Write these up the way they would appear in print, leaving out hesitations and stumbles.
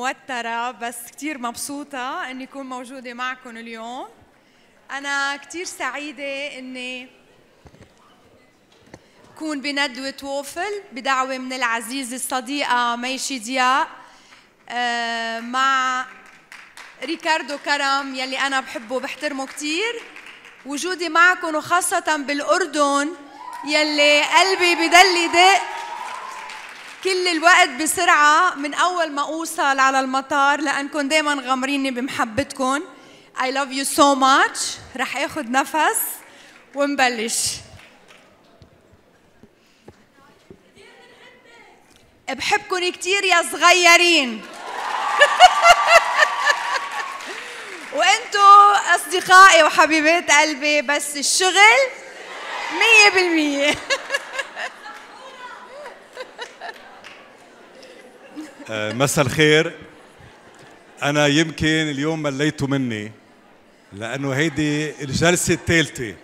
موترة بس كتير مبسوطة إني أكون موجودة معكم اليوم. أنا كتير سعيدة إني أكون بندوة ووفل بدعوة من العزيزة الصديقة ميشي دياء مع ريكاردو كرم يلي أنا بحبه وبحترمه كتير. وجودي معكم وخاصة بالأردن يلي قلبي بدل يدق كل الوقت بسرعة من أول ما أوصل على المطار، لأنكم دايماً غمريني بمحبتكم. I love you so much. رح آخد نفس ونبلش. بحبكن كتير يا صغيرين وانتو أصدقائي وحبيبات قلبي، بس الشغل 100%. مساء الخير. أنا يمكن اليوم مليتوا مني لأنه هيدي الجلسة الثالثة،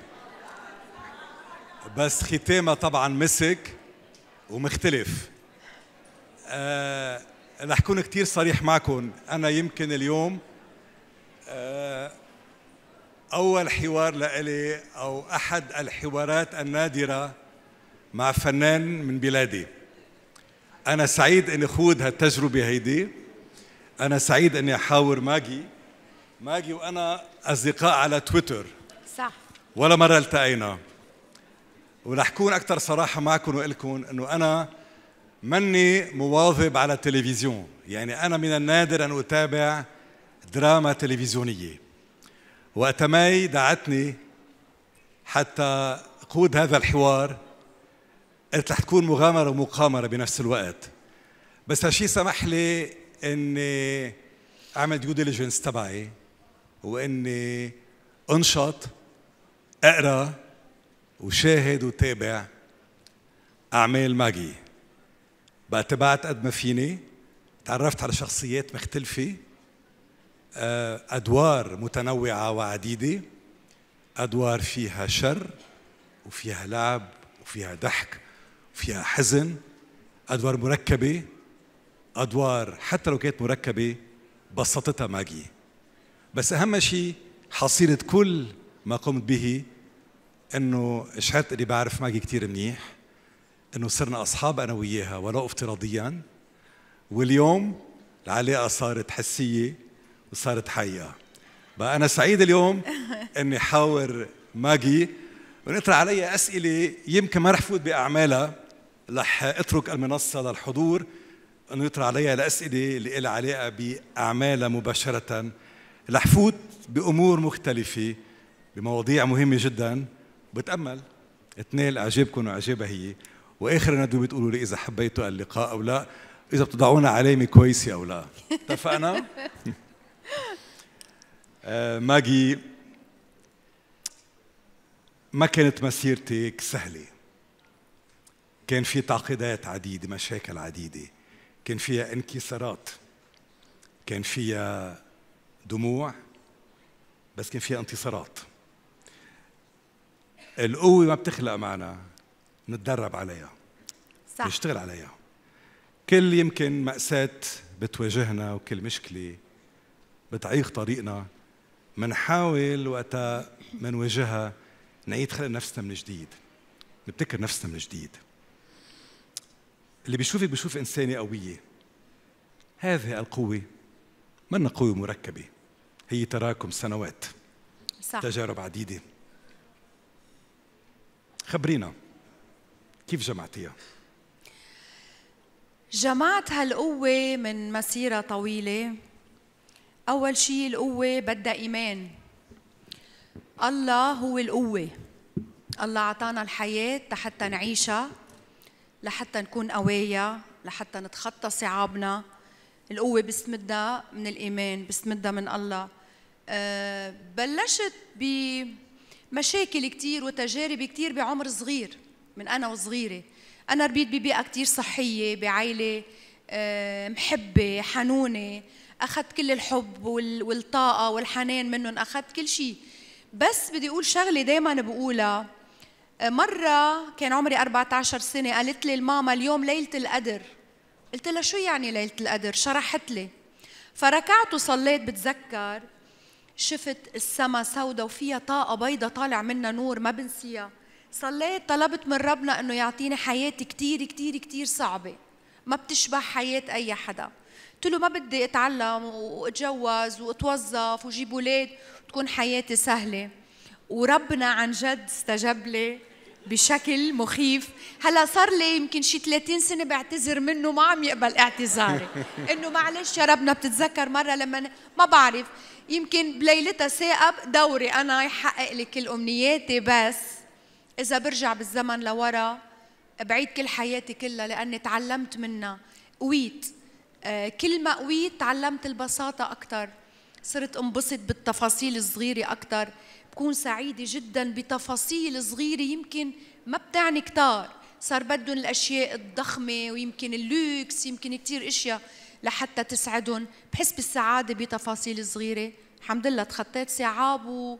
بس ختامها طبعاً مسك ومختلف. رح كون كتير صريح معكم، أنا يمكن اليوم أول حوار لإلي أو أحد الحوارات النادرة مع فنان من بلادي. أنا سعيد إني خوض هالتجربة هيدي. أنا سعيد إني أحاور ماجي وأنا أصدقاء على تويتر، صح؟ ولا مرة التقينا. ورح كون أكثر صراحة معكم وإلكم إنه أنا مني مواظب على التلفزيون، يعني أنا من النادر أن أتابع دراما تلفزيونية. وقت ماي دعتني حتى أقود هذا الحوار قلت رح تكون مغامرة ومقامرة بنفس الوقت، بس هالشي سمح لي إني أعمل ديو ديليجنس تبعي وإني أنشط، أقرأ وشاهد وتابع أعمال ماجي. بقى تبعت قد ما فيني، تعرفت على شخصيات مختلفة، أدوار متنوعة وعديدة، أدوار فيها شر وفيها لعب وفيها ضحك وفيها حزن، أدوار مركبة، أدوار حتى لو كانت مركبة بسطتها ماجي. بس أهم شيء حصيلة كل ما قمت به إنه شعرت إني بعرف ماجي كتير منيح، إنه صرنا أصحاب أنا وياها ولو افتراضياً، واليوم العلاقة صارت حسية وصارت حقيقة. بقى أنا سعيد اليوم إني حاور ماجي ونقرأ عليها أسئلة يمكن ما رح فوت بأعمالها، رح أترك المنصة للحضور أنه يطرح عليها الأسئلة اللي لها علاقة بأعمالها مباشرة. رح فوت بأمور مختلفة بمواضيع مهمة جدا، بتأمل تنال إعجابكم وإعجابها هي. وآخر ندوة بتقولوا لي إذا حبيتوا اللقاء أو لا، إذا بتضعونا علامة كويسة أو لا. اتفقنا؟ ماجي ما كانت مسيرتك سهلة، كان في تعقيدات عديدة، مشاكل عديدة، كان فيها انكسارات، كان فيها دموع، بس كان فيها انتصارات. القوة ما بتخلق معنا، نتدرب عليها، صح، نشتغل عليها. كل يمكن مأساة بتواجهنا وكل مشكلة بتعيق طريقنا منحاول وقتها منواجهها نعيد خلق نفسنا من جديد، نبتكر نفسنا من جديد. اللي بيشوفك بيشوف إنسانة قوية. هذه القوة منا قوة مركبة، هي تراكم سنوات، صح، تجارب عديدة. خبرينا كيف جمعتيها؟ جمعت هالقوة من مسيرة طويلة. أول شيء القوة بدها إيمان. الله هو القوة. الله أعطانا الحياة لحتى نعيشها، لحتى نكون قوايا، لحتى نتخطى صعابنا. القوة بستمدها من الإيمان، بستمدها من الله. بلشت بمشاكل كتير وتجارب كتير بعمر صغير، من أنا وصغيرة. أنا ربيت ببيئة كتير صحية، بعائلة محبة حنونة، أخذت كل الحب والطاقة والحنان منهم، أخذت كل شيء. بس بدي أقول شغلة دايماً بقولها. مرة كان عمري 14 سنة قالت لي الماما اليوم ليلة القدر. قلت لها شو يعني ليلة القدر؟ شرحت لي. فركعت وصليت، بتذكر شفت السما سودا وفيها طاقة بيضة طالع منها نور ما بنسيها. صليت طلبت من ربنا انه يعطيني حياة كتير كتير كتير صعبة ما بتشبه حياة اي حدا. قلت له ما بدي اتعلم واتجوز واتوظف وجيب اولاد وتكون حياتي سهلة، وربنا عن جد استجاب لي بشكل مخيف. هلا صار لي يمكن شي 30 سنة بعتذر منه ما عم يقبل اعتذاري انه معلش يا ربنا. بتتذكر مرة لما ما بعرف يمكن بليلتها ساقب دوري انا يحقق لي كل امنياتي، بس اذا برجع بالزمن لورا بعيد كل حياتي كلها لاني تعلمت منها. قويت، كل ما قويت تعلمت البساطة اكثر، صرت انبسط بالتفاصيل الصغيرة اكثر، بكون سعيدة جدا بتفاصيل صغيرة يمكن ما بتعني كتار. صار بدهم الاشياء الضخمة ويمكن اللوكس يمكن كتير اشياء لحتى تسعدهم، بحس بالسعادة بتفاصيل صغيرة. الحمد لله تخطيت صعاب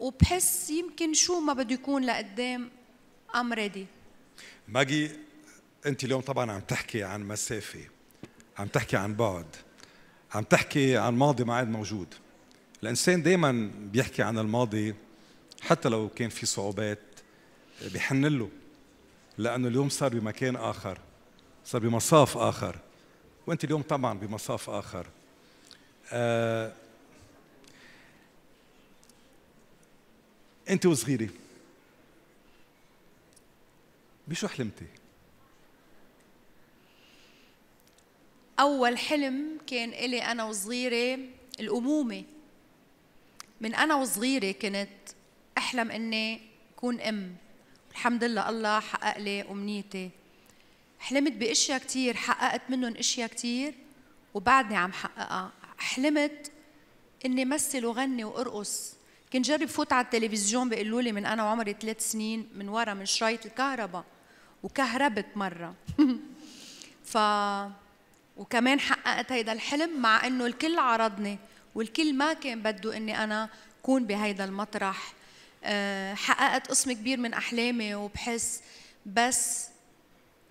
وبحس يمكن شو ما بده يكون لقدام I'm ready. ماجي انت اليوم طبعا عم تحكي عن مسافة، عم تحكي عن بعد، عم تحكي عن ماضي ما عاد موجود. الإنسان دايماً بيحكي عن الماضي حتى لو كان في صعوبات بيحن له، لأنه اليوم صار بمكان آخر، صار بمصاف آخر، وأنت اليوم طبعاً بمصاف آخر. أنت وصغيرة بشو حلمتي؟ أول حلم كان إلي أنا وصغيرة الأمومة. من أنا وصغيرة كنت أحلم إني أكون أم، الحمد لله الله حقق لي أمنيتي. حلمت بأشياء كتير، حققت منهم أشياء كتير وبعدني عم حققها. حلمت إني مثل وغني وأرقص، كنت جرب فوت على التلفزيون بيقولوا لي من أنا وعمري 3 سنين من ورا من شرايط الكهرباء، وكهربت مرة وكمان حققت هيدا الحلم مع إنه الكل عرضني والكل ما كان بده اني انا اكون بهيدا المطرح. حققت قسم كبير من احلامي وبحس بس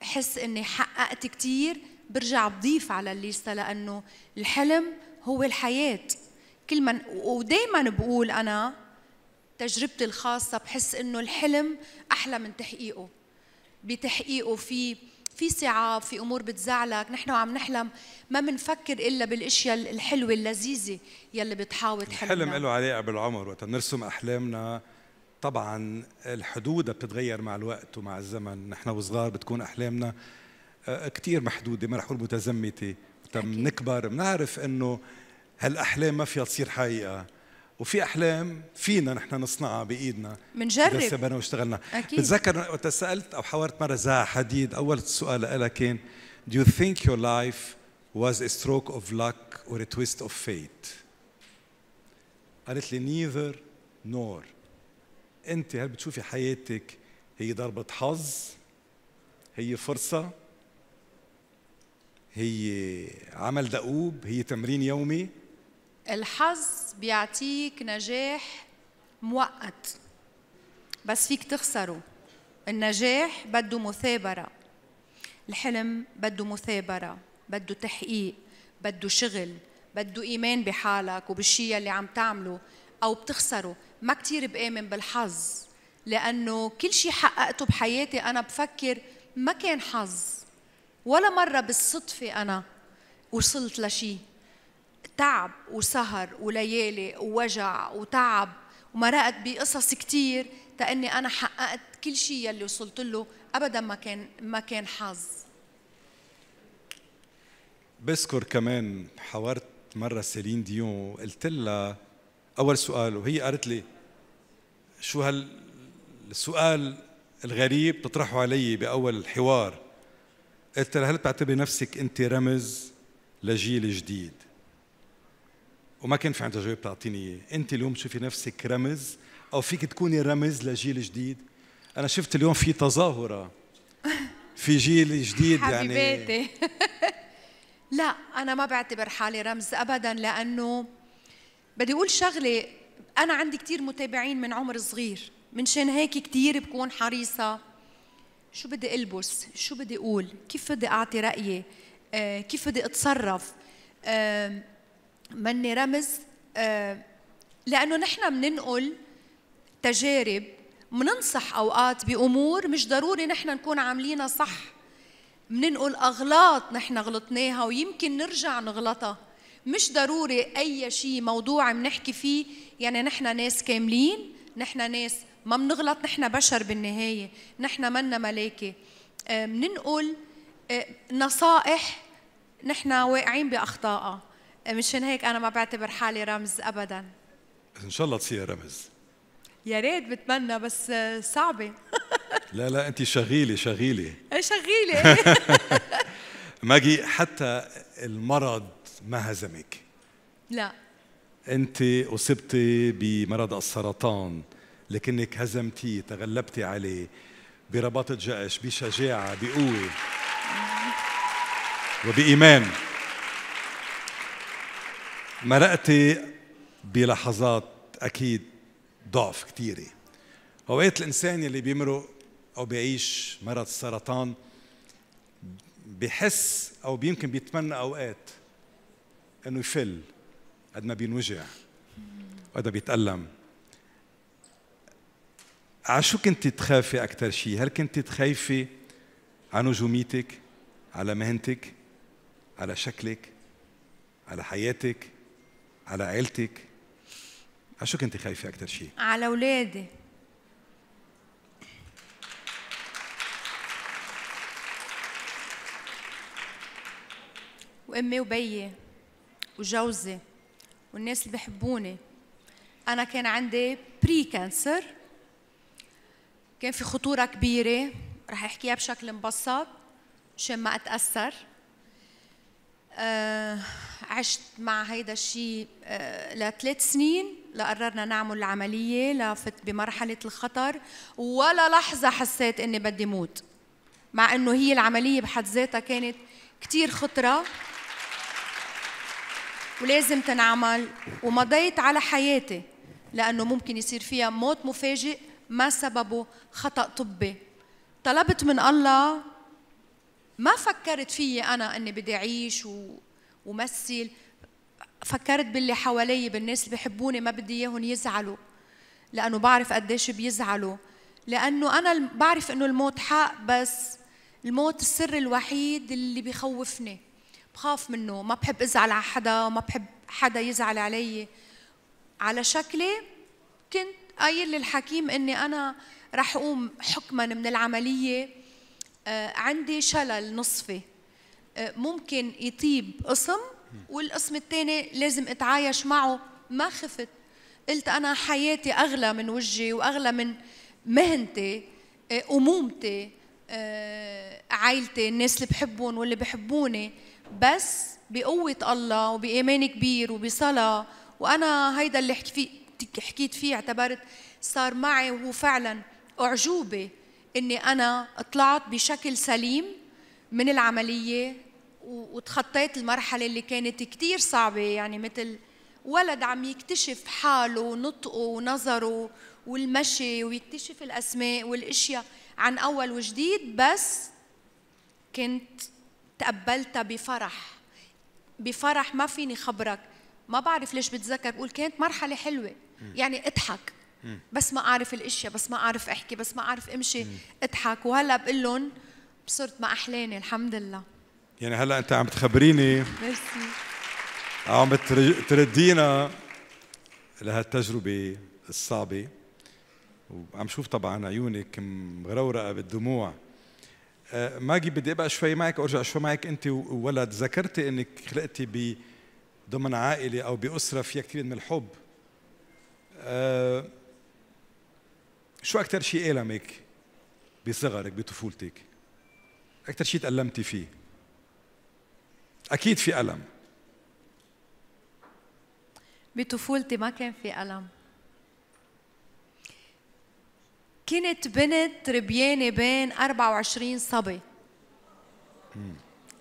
حس اني حققت كتير. برجع بضيف على الليسته لانه الحلم هو الحياه. كل ما ودائما بقول انا تجربتي الخاصه بحس انه الحلم احلى من تحقيقه. بتحقيقه في صعاب، في امور بتزعلك، نحن وعم نحلم ما بنفكر الا بالاشياء الحلوه اللذيذه يلي بتحاول تحلمنا. الحلم له علاقه بالعمر، وقت بنرسم احلامنا طبعا الحدود بتتغير مع الوقت ومع الزمن. نحن وصغار بتكون احلامنا كثير محدوده، ما رح اقول متزمته، وقت بنكبر بنعرف انه هالاحلام ما فيها تصير حقيقه، وفي احلام فينا نحن نصنعها بايدنا بنجرب سبنا واشتغلنا. بتذكر وقت سالت او حاورت مره زها حديد، اول سؤال لها كان Do you think your life was a stroke of luck or a twist of fate؟ قالت لي neither nor. انت هل بتشوفي حياتك هي ضربة حظ، هي فرصة، هي عمل دؤوب، هي تمرين يومي؟ الحظ بيعطيك نجاح مؤقت بس فيك تخسره. النجاح بده مثابرة، الحلم بده مثابرة، بده تحقيق، بده شغل، بده إيمان بحالك وبالشيء اللي عم تعمله أو بتخسره. ما كتير بآمن بالحظ لأنه كل شيء حققته بحياتي أنا بفكر ما كان حظ، ولا مرة بالصدفة أنا وصلت لشيء. تعب وسهر وليالي ووجع وتعب ومرقت بقصص كتير تاني انا حققت كل شيء يلي وصلت له، ابدا ما كان حظ. بذكر كمان حاورت مره سيلين ديون، قلت لها اول سؤال وهي قالت لي شو هالسؤال الغريب تطرحه علي باول الحوار. قلت لها هل بتعتبري نفسك انت رمز لجيل جديد؟ وما كان في عندها جواب تعطيني اياه. انت اليوم تشوفي نفسك رمز او فيك تكوني رمز لجيل جديد؟ انا شفت اليوم في تظاهره في جيل جديد يعني حبيبتي لا انا ما بعتبر حالي رمز ابدا، لانه بدي اقول شغله، انا عندي كثير متابعين من عمر صغير، منشان هيك كثير بكون حريصه شو بدي البس، شو بدي اقول، كيف بدي اعطي رايي، كيف بدي اتصرف. مني رمز، لأنه نحن بننقل تجارب، بننصح أوقات بأمور مش ضروري نحن نكون عاملينها صح، بننقل أغلاط نحن غلطناها ويمكن نرجع نغلطها، مش ضروري أي شيء موضوع بنحكي فيه يعني نحن ناس كاملين، نحن ناس ما بنغلط، نحن بشر بالنهاية، نحن منا ملائكة، بننقل نصائح نحن واقعين بأخطائها، مشان هيك أنا ما بعتبر حالي رمز أبداً. إن شاء الله تصير رمز. يا ريت، بتمنى، بس صعبة. لا لا، أنت شغيلة شغيلة. إيه شغيلة. ماجي، حتى المرض ما هزمك. لا. أنت أصبتي بمرض السرطان، لكنك هزمتيه، تغلبتي عليه برباط الجأش، بشجاعة، بقوة وبإيمان. مرقتي بلحظات أكيد ضعف كثيرة. أوقات الإنسان اللي بيمرق أو بيعيش مرض السرطان بحس أو يمكن بيتمنى أوقات إنه يفل، قد ما بينوجع وقد ما بيتألم. على شو كنت تخافي أكثر شيء؟ هل كنت تخافي عن نجوميتك؟ على مهنتك؟ على شكلك؟ على حياتك؟ على عيلتك؟ على شو كنت خايفة أكثر شيء؟ على أولادي. وأمي وبيي وجوزي والناس اللي بحبوني. أنا كان عندي بري كانسر، كان في خطورة كبيرة، رح أحكيها بشكل مبسط مشان ما أتأثر. عشت مع هيدا الشيء لثلاث سنين، لقررنا نعمل العملية، لفت بمرحلة الخطر، ولا لحظة حسيت إني بدي موت، مع إنه هي العملية بحد ذاتها كانت كتير خطرة ولازم تنعمل، ومضيت على حياتي لأنه ممكن يصير فيها موت مفاجئ ما سببه خطأ طبي. طلبت من الله، ما فكرت فيي أنا أني بدي أعيش ومثل، فكرت باللي حوالي، بالناس اللي بيحبوني، ما بدي إياهم يزعلوا، لأنه بعرف قديش بيزعلوا، لأنه أنا بعرف أنه الموت حق، بس الموت السر الوحيد اللي بيخوفني، بخاف منه، ما بحب أزعل على حدا وما بحب حدا يزعل علي. على شكلي كنت قايل للحكيم أني أنا رح أقوم حكماً من العملية، عندي شلل نصفي، ممكن يطيب قسم والقسم الثاني لازم اتعايش معه. ما خفت، قلت أنا حياتي أغلى من وجهي وأغلى من مهنتي، أمومتي، عائلتي، الناس اللي بحبهم واللي بحبوني. بس بقوة الله وبإيمان كبير وبصلاة، وأنا هيدا اللي حكيت فيه اعتبرت صار معي، وهو فعلا أعجوبة إني أنا طلعت بشكل سليم من العملية وتخطيت المرحلة اللي كانت كتير صعبة، يعني مثل ولد عم يكتشف حاله ونطقه ونظره والمشي ويكتشف الأسماء والأشياء عن أول وجديد. بس كنت تقبلتها بفرح ما فيني خبرك، ما بعرف ليش بتذكر بقول كانت مرحلة حلوة، يعني اضحك، بس ما أعرف الأشياء، بس ما أعرف أحكي، بس ما أعرف أمشي، اضحك. وهلأ بقول لهم صرت ما أحلاني الحمد لله. يعني هلأ أنت عم تخبريني، ميرسي، عم تردينا لهالتجربة الصعبة، وعم شوف طبعاً عيونك مغرورقة بالدموع. ماجي، بدي أبقى شوي معك، أرجع شوي معك أنت وولد. ذكرتي أنك خلقتي ضمن عائلة أو بأسرة فيها كثير من الحب. شو أكثر شيء ألمك بصغرك بطفولتك؟ أكثر شيء تألمتي فيه؟ أكيد في ألم. بطفولتي ما كان في ألم، كنت بنت ربيانة بين 24 صبي،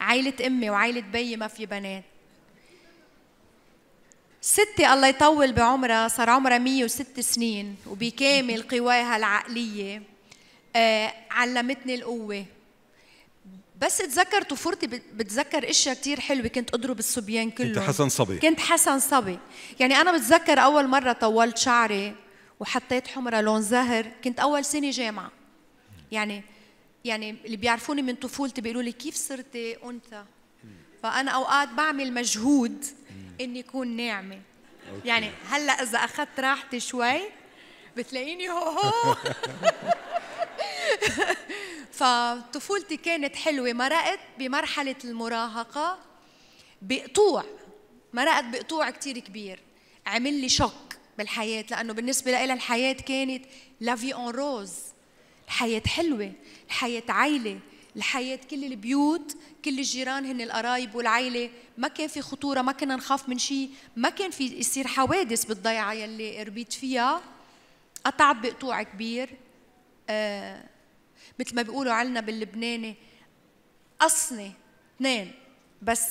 عائلة أمي وعائلة بيي ما في بنات. ستي الله يطول بعمرها، صار عمرها 106 سنين وبكامل قواها العقلية، علمتني القوة بس اتذكر طفولتي، بتذكر اشياء كثير حلوه، كنت اضرب الصبيان كلهم. كنت حسن صبي. كنت حسن صبي، يعني انا بتذكر اول مره طولت شعري وحطيت حمرة لون زهر، كنت اول سنه جامعه. يعني اللي بيعرفوني من طفولتي بيقولوا لي كيف صرتي انثى؟ فانا اوقات بعمل مجهود اني اكون ناعمه. يعني هلا اذا اخذت راحتي شوي بتلاقيني هو فطفولتي كانت حلوه. مرقت بمرحله المراهقه بقطوع، مرقت بقطوع كثير كبير، عمل لي شوك بالحياه، لانه بالنسبه لي الحياه كانت لافي اون روز، الحياه حلوه، الحياه عائله، الحياه كل البيوت، كل الجيران هن القرايب والعائله، ما كان في خطوره، ما كنا نخاف من شيء، ما كان في يصير حوادث بالضيعه يلي ربيت فيها. قطعت بقطوع كبير، مثل ما بيقولوا عنا باللبناني قصني اثنين، بس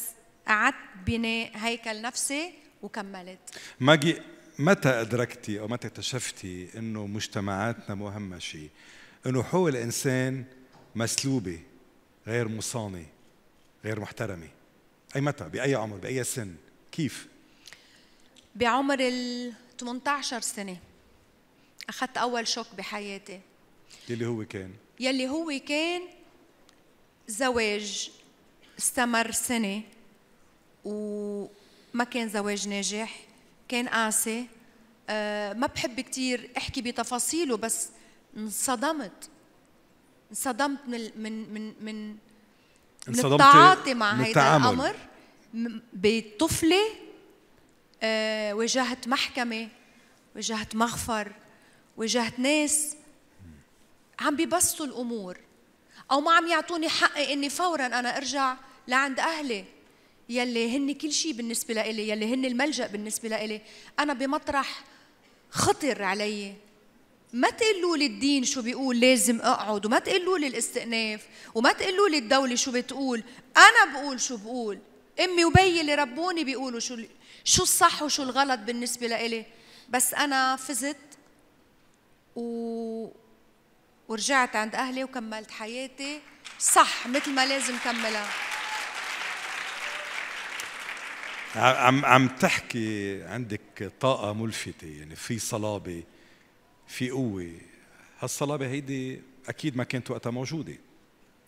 قعدت بناء هيكل نفسي وكملت. ماجي، متى أدركتي أو متى اكتشفتي إنه مجتمعاتنا مهمشة، إنه حقوق الإنسان مسلوبة، غير مصانة، غير محترمة؟ أي متى؟ بأي عمر؟ بأي سن؟ كيف؟ بعمر ال 18 سنة أخذت أول شوك بحياتي. يلي هو كان زواج استمر سنة وما كان زواج ناجح، كان قاسي. ما بحب كتير أحكي بتفاصيله، بس انصدمت من التعاطي مع هذا الأمر. بطفلة واجهت محكمة، واجهت مغفر، واجهت ناس عم بيبسطوا الامور او ما عم يعطوني حقي اني فورا انا ارجع لعند اهلي يلي هن كل شيء بالنسبه لإلي، يلي هن الملجا بالنسبه لإلي. انا بمطرح خطر علي، ما تقولوا لي الدين شو بيقول لازم اقعد، وما تقولوا لي الاستئناف، وما تقولوا لي الدوله شو بتقول، انا بقول شو بقول. امي وبيي اللي ربوني بيقولوا شو الصح وشو الغلط بالنسبه لإلي، بس انا فزت ورجعت عند أهلي وكملت حياتي صح مثل ما لازم كملها. عم تحكي عندك طاقة ملفتة، يعني في صلابة، في قوة. هالصلابة هيدي أكيد ما كانت وقتها موجودة.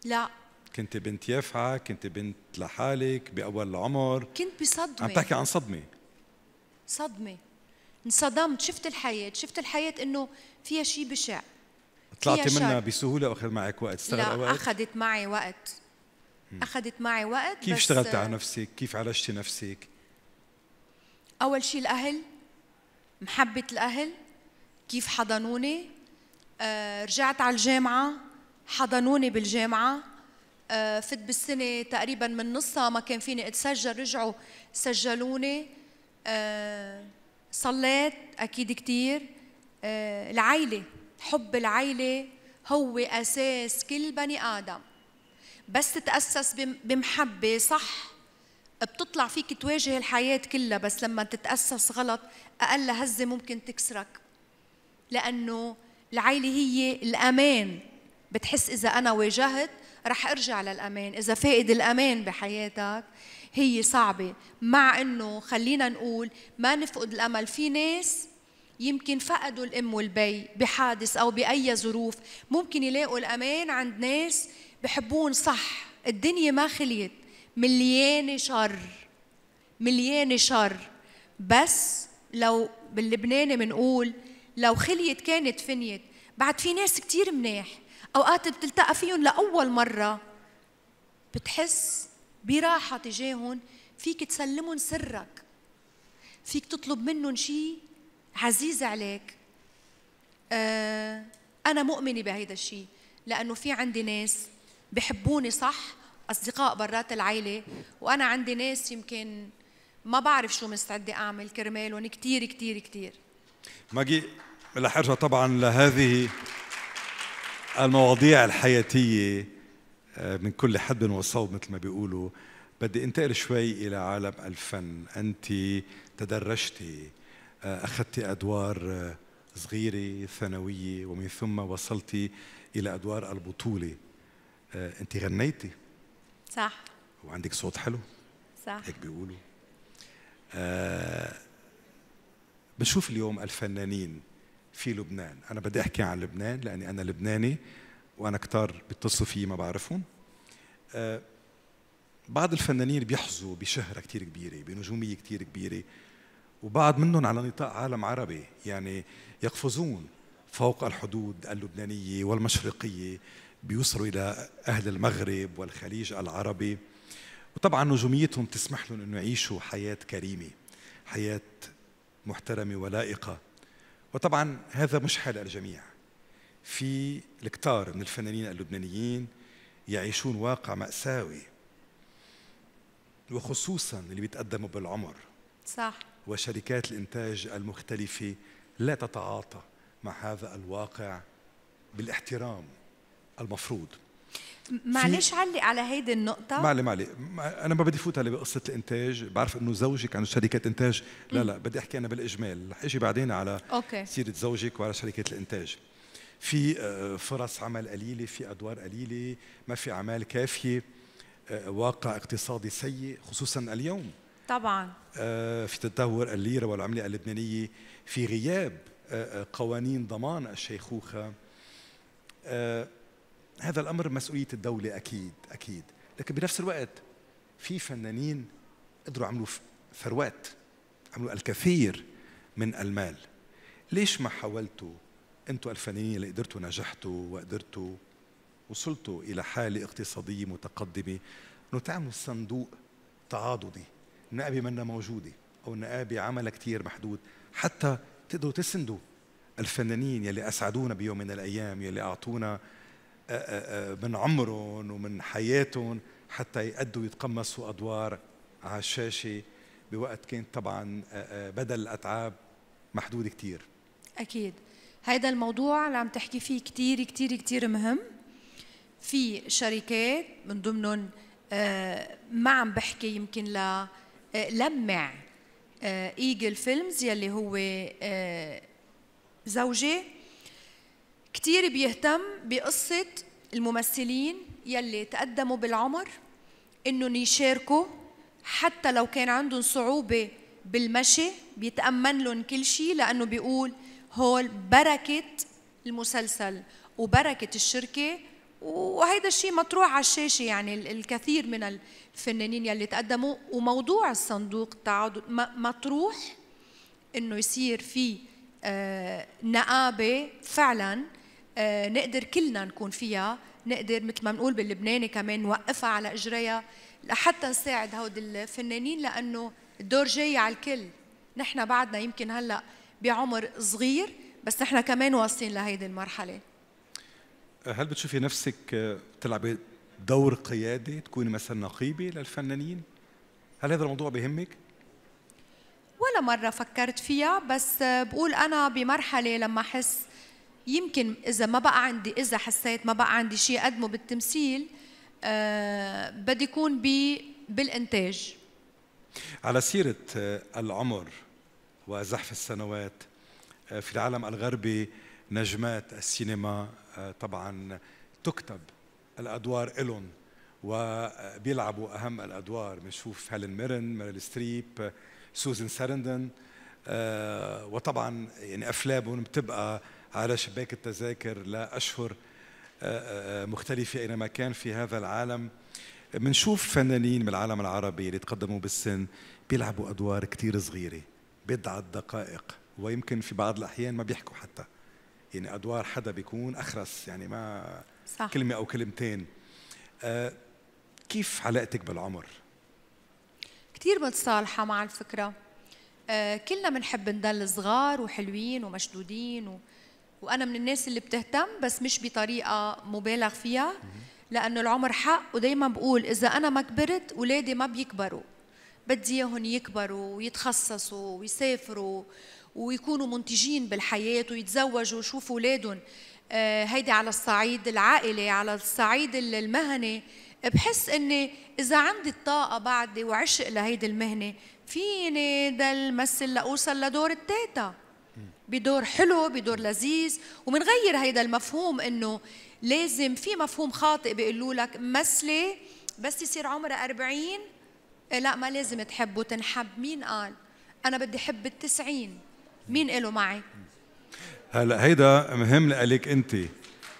لا، كنت بنت يافعة، كنت بنت لحالك بأول العمر، كنت بصدمة. عم تحكي عن صدمة، انصدمت، شفت الحياة إنه فيها شيء بشع. طلعتي منها بسهولة أو أخذ معك وقت؟ اشتغلت وقت؟ لا، أخذت معي وقت. كيف اشتغلتي على نفسك؟ كيف عالجتي نفسك؟ أول شيء الأهل، محبة الأهل، كيف حضنوني. رجعت على الجامعة، حضنوني بالجامعة. فت بالسنة تقريبا من نصها، ما كان فيني أتسجل، رجعوا سجلوني. صليت أكيد كتير. العائلة، حب العائلة هو أساس كل بني آدم، بس تتأسس بمحبة صح بتطلع فيك تواجه الحياة كلها، بس لما تتأسس غلط أقل هزة ممكن تكسرك، لأنه العائلة هي الأمان. بتحس إذا أنا واجهت رح أرجع للأمان، إذا فائد الأمان بحياتك هي صعبة. مع أنه خلينا نقول ما نفقد الأمل، في ناس يمكن فقدوا الأم والبي بحادث أو بأي ظروف، ممكن يلاقوا الأمان عند ناس بحبون صح. الدنيا ما خليت، مليانة شر، بس لو باللبناني منقول لو خليت كانت فنيت. بعد في ناس كتير مناح أوقات بتلتقى فيهم لأول مرة بتحس براحة تجاههم، فيك تسلمهم سرك، فيك تطلب منهم شيء عزيز عليك. أنا مؤمنة بهيدا الشيء، لأنه في عندي ناس بحبوني صح، أصدقاء برات العيلة، وأنا عندي ناس يمكن ما بعرف شو مستعدة أعمل كرمالهم كتير كتير كتير. ماجي، رح أرجع طبعا لهذه المواضيع الحياتية من كل حد وصوب مثل ما بيقولوا، بدي انتقل شوي إلى عالم الفن. أنت تدرجتي، أخذتي أدوار صغيرة ثانوية، ومن ثم وصلتي إلى أدوار البطولة. أنت غنيتي، صح. وعندك صوت حلو. صح. هيك بيقولوا. بشوف اليوم الفنانين في لبنان، أنا بدي أحكي عن لبنان لأني أنا لبناني وأنا كتار بيتصلوا فيي ما بعرفهم. بعض الفنانين بيحظوا بشهرة كتير كبيرة، بنجومية كتير كبيرة، وبعض منهم على نطاق عالم عربي، يعني يقفزون فوق الحدود اللبنانية والمشرقية، بيوصلوا إلى أهل المغرب والخليج العربي، وطبعا نجوميتهم تسمح لهم أنه يعيشوا حياة كريمة، حياة محترمة ولائقة. وطبعا هذا مش حال الجميع، في الكتار من الفنانين اللبنانيين يعيشون واقع مأساوي، وخصوصا اللي بيتقدموا بالعمر. صح. وشركات الإنتاج المختلفة لا تتعاطى مع هذا الواقع بالاحترام المفروض. معلش علق على هيدي النقطة. معلي أنا ما بدي فوت على بقصة الإنتاج، بعرف إنه زوجك عنده شركة إنتاج. لا بدي أحكي أنا بالإجمال، رح أجي بعدين على سيرة زوجك وعلى شركة الإنتاج. في فرص عمل قليلة، في أدوار قليلة، ما في أعمال كافية، واقع اقتصادي سيء خصوصاً اليوم. طبعاً. في تدهور الليرة والعملة اللبنانية، في غياب قوانين ضمان الشيخوخة. هذا الأمر مسؤولية الدولة أكيد، لكن بنفس الوقت في فنانين قدروا عملوا ثروات، عملوا الكثير من المال. ليش ما حاولتوا أنتوا الفنانين اللي قدرتوا نجحتوا وقدرتوا وصلتوا إلى حالة اقتصادية متقدمة أنه تعملوا صندوق تعاضدي، النقابة منا موجودة أو النقابة عملها كتير محدود، حتى تقدروا تسندوا الفنانين يلي أسعدونا بيوم من الأيام، يلي أعطونا من عمرهم ومن حياتهم حتى يأدوا يتقمصوا أدوار على الشاشة بوقت كانت طبعا بدل الأتعاب محدود كتير. أكيد هيدا الموضوع اللي عم تحكي فيه كتير كتير كتير مهم. في شركات من ضمنهم، ما عم بحكي يمكن لمع ايجل فيلمز يلي هو زوجي، كتير بيهتم بقصة الممثلين يلي تقدموا بالعمر انهم يشاركوا، حتى لو كان عندهم صعوبة بالمشي بيتأمن لهم كل شيء، لأنه بيقول هول بركة المسلسل وبركة الشركة، وهيدا الشيء مطروح على الشاشة. يعني الكثير من الفنانين يلي تقدموا، وموضوع الصندوق التعاضد مطروح انه يصير في نقابة فعلا نقدر كلنا نكون فيها، نقدر مثل ما بنقول باللبناني كمان نوقفها على اجريها لحتى نساعد هود الفنانين، لانه الدور جاي على الكل. نحن بعدنا يمكن هلا بعمر صغير، بس نحن كمان واصلين لهيدي المرحلة. هل بتشوفي نفسك تلعبي دور قيادي، تكوني مثلا نقيبة للفنانين؟ هل هذا الموضوع بيهمك؟ ولا مرة فكرت فيها، بس بقول أنا بمرحلة لما أحس يمكن إذا حسيت ما بقى عندي شيء أقدمه بالتمثيل، بدي يكون بالإنتاج. على سيرة العمر وزحف السنوات، في العالم الغربي نجمات السينما طبعا تكتب الأدوار إلهم وبيلعبوا أهم الأدوار. بنشوف هيلين ميرن، ميريل ستريب، سوزان سارندون، وطبعا يعني أفلامهم بتبقى على شباك التذاكر لأشهر مختلفة أينما كان في هذا العالم. بنشوف فنانين من العالم العربي اللي تقدموا بالسن بيلعبوا أدوار كتير صغيرة، بضعة دقائق، ويمكن في بعض الأحيان ما بيحكوا حتى، يعني أدوار حدا بيكون أخرس، يعني ما صح. كلمة أو كلمتين. كيف علاقتك بالعمر؟ كتير متصالحة مع الفكرة. كلنا بنحب نضل صغار وحلوين ومشدودين وأنا من الناس اللي بتهتم، بس مش بطريقة مبالغ فيها، لأنه العمر حق، ودايما بقول إذا أنا ما كبرت أولادي ما بيكبروا، بدي إياهم يكبروا ويتخصصوا ويسافروا ويكونوا منتجين بالحياة ويتزوجوا ويشوفوا أولادهم. هيدي على الصعيد العائلي. على الصعيد المهني، بحس أني إذا عندي الطاقة بعدي وعشق لهيدي المهنة، فيني ضل مثل لأوصل لدور التيتا، بدور حلو، بدور لذيذ. ومنغير هيدا المفهوم، أنه لازم، في مفهوم خاطئ بيقولوا لك مثلي بس يصير عمره 40 لا ما لازم تحب وتنحب. مين قال؟ أنا بدي حب ال90. مين قالوا معي؟ هلا هيدا مهم لك أنت،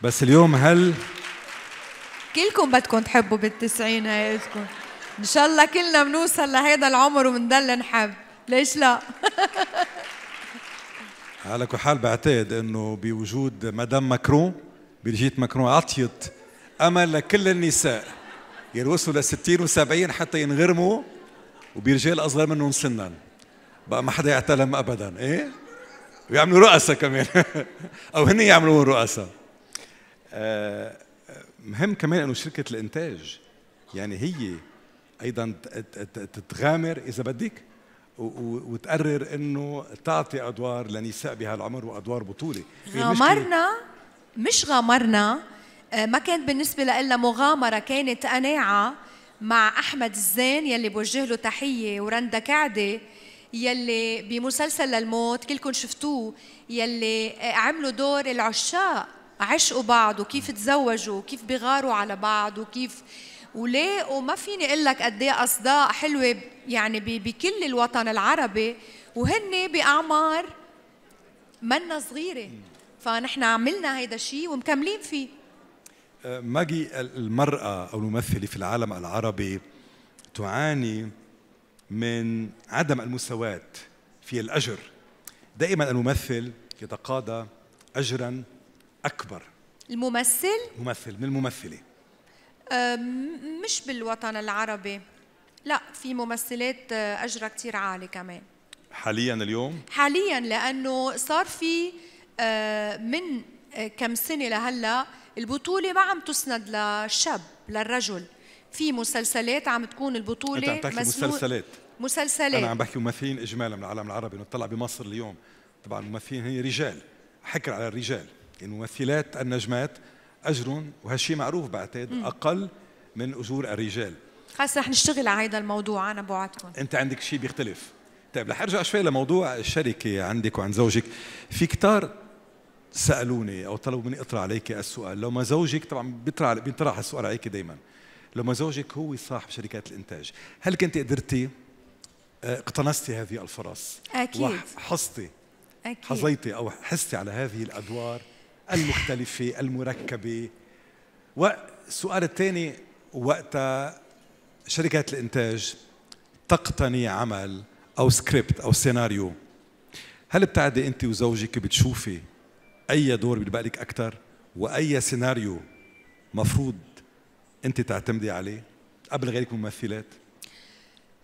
بس اليوم هل كلكم بدكم تحبوا بال90؟ إن شاء الله كلنا بنوصل لهيدا العمر وبنضل نحب، ليش لا؟ على كل حال بعتقد إنه بوجود مدام ماكرون، بريجيت ماكرون، عطيت أمل لكل النساء يوصلوا ل60 و70 حتى ينغرموا، وبرجال أصغر منهم سنا بقى ما حدا يعتلم أبدا، إيه؟ ويعملوا رؤساء كمان أو هن يعملوا رؤساء. مهم كمان إنه شركة الإنتاج يعني هي أيضا تتغامر إذا بدك وتقرر إنه تعطي أدوار لنساء بهالعمر وأدوار بطولة. مش غامرنا ما كانت بالنسبة لإلنا مغامرة، كانت قناعة مع أحمد الزين يلي بوجه له تحية، ورندا كعدة يلي بمسلسل للموت كلكم شفتوه، يلي عملوا دور العشاق، عشقوا بعض وكيف تزوجوا وكيف بيغاروا على بعض وكيف ولاقوا، ما فيني اقول لك قد ايه اصداء حلوه يعني بكل الوطن العربي، وهن باعمار منا صغيره. فنحن عملنا هيدا الشيء ومكملين فيه. ماجي، المراه او الممثله في العالم العربي تعاني من عدم المساواة في الأجر، دائما الممثل يتقاضى أجرا أكبر. الممثل من الممثلة مش بالوطن العربي، لا في ممثلات أجرها كتير عالي كمان حاليا اليوم، حاليا لأنه صار في من كم سنة لهلا البطولة ما عم تسند للشاب للرجل، في مسلسلات عم تكون البطولة. أنت عم تحكي مسلسلات، أنا عم بحكي ممثلين إجمالا من العالم العربي. نطلع بمصر اليوم طبعا الممثلين هي رجال، حكر على الرجال، الممثلات النجمات أجرهم وهالشي معروف بعتقد أقل من أجور الرجال. خلاص رح نشتغل على هذا الموضوع، أنا بوعدكم. أنت عندك شيء بيختلف. طيب رح أرجع شوي لموضوع الشركة عندك وعند زوجك. في كتار سألوني أو طلبوا مني أطرح عليك السؤال، لو ما زوجك طبعا بيطرح السؤال عليك دائما، لما زوجك هو صاحب شركات الإنتاج، هل كنت قدرتي اقتنصتي هذه الفرص؟ أكيد وحصتي، أكيد حظيتي أو حصتي على هذه الأدوار المختلفة المركبة. والسؤال الثاني، وقتها شركات الإنتاج تقتني عمل أو سكريبت أو سيناريو، هل بتعدي أنت وزوجك بتشوفي أي دور بيلبق لك أكثر وأي سيناريو مفروض أنت تعتمدي عليه قبل غيرك من الممثلات؟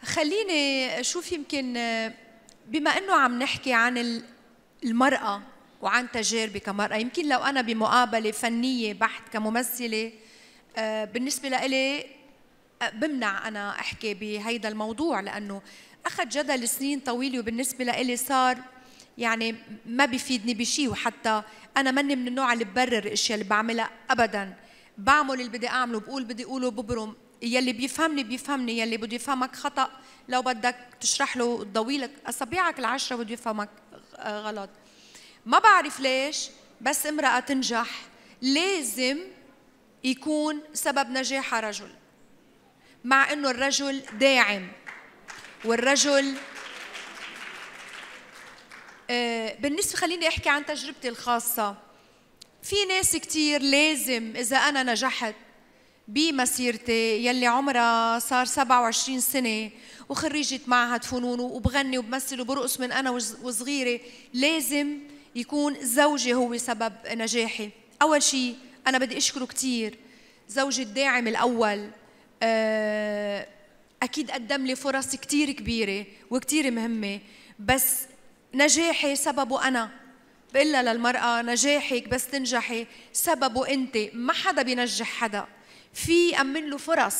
خليني شوف، يمكن بما أنه عم نحكي عن المرأة وعن تجاربي كمرأة، يمكن لو أنا بمقابلة فنية بحت كممثلة بالنسبة لإلي بمنع أنا أحكي بهيدا الموضوع، لأنه أخذ جدل سنين طويلة وبالنسبة لإلي صار يعني ما بيفيدني بشيء، وحتى أنا مني من النوع اللي ببرر الأشياء اللي بعملها أبداً، بعمل اللي بدي اعمله، بقول بدي اقوله، ببرم. يلي بيفهمني، يلي بده يفهمك خطا لو بدك تشرح له ضويلك اصابعك ال10 بده يفهمك غلط. ما بعرف ليش بس امراه تنجح لازم يكون سبب نجاحها رجل، مع انه الرجل داعم والرجل بالنسبه، خليني احكي عن تجربتي الخاصه، في ناس كتير لازم إذا أنا نجحت بمسيرتي يلي عمرها صار 27 سنة وخريجة معهد فنون وبغني وبمثل وبرقص من أنا وصغيرة، لازم يكون زوجي هو سبب نجاحي. أول شيء أنا بدي أشكره كتير، زوجي الداعم الأول أكيد قدم لي فرص كتير كبيرة وكتير مهمة، بس نجاحي سببه أنا. بقلها للمرأة نجاحك بس تنجحي سببه أنت، ما حدا بينجح حدا، في أمن له فرص،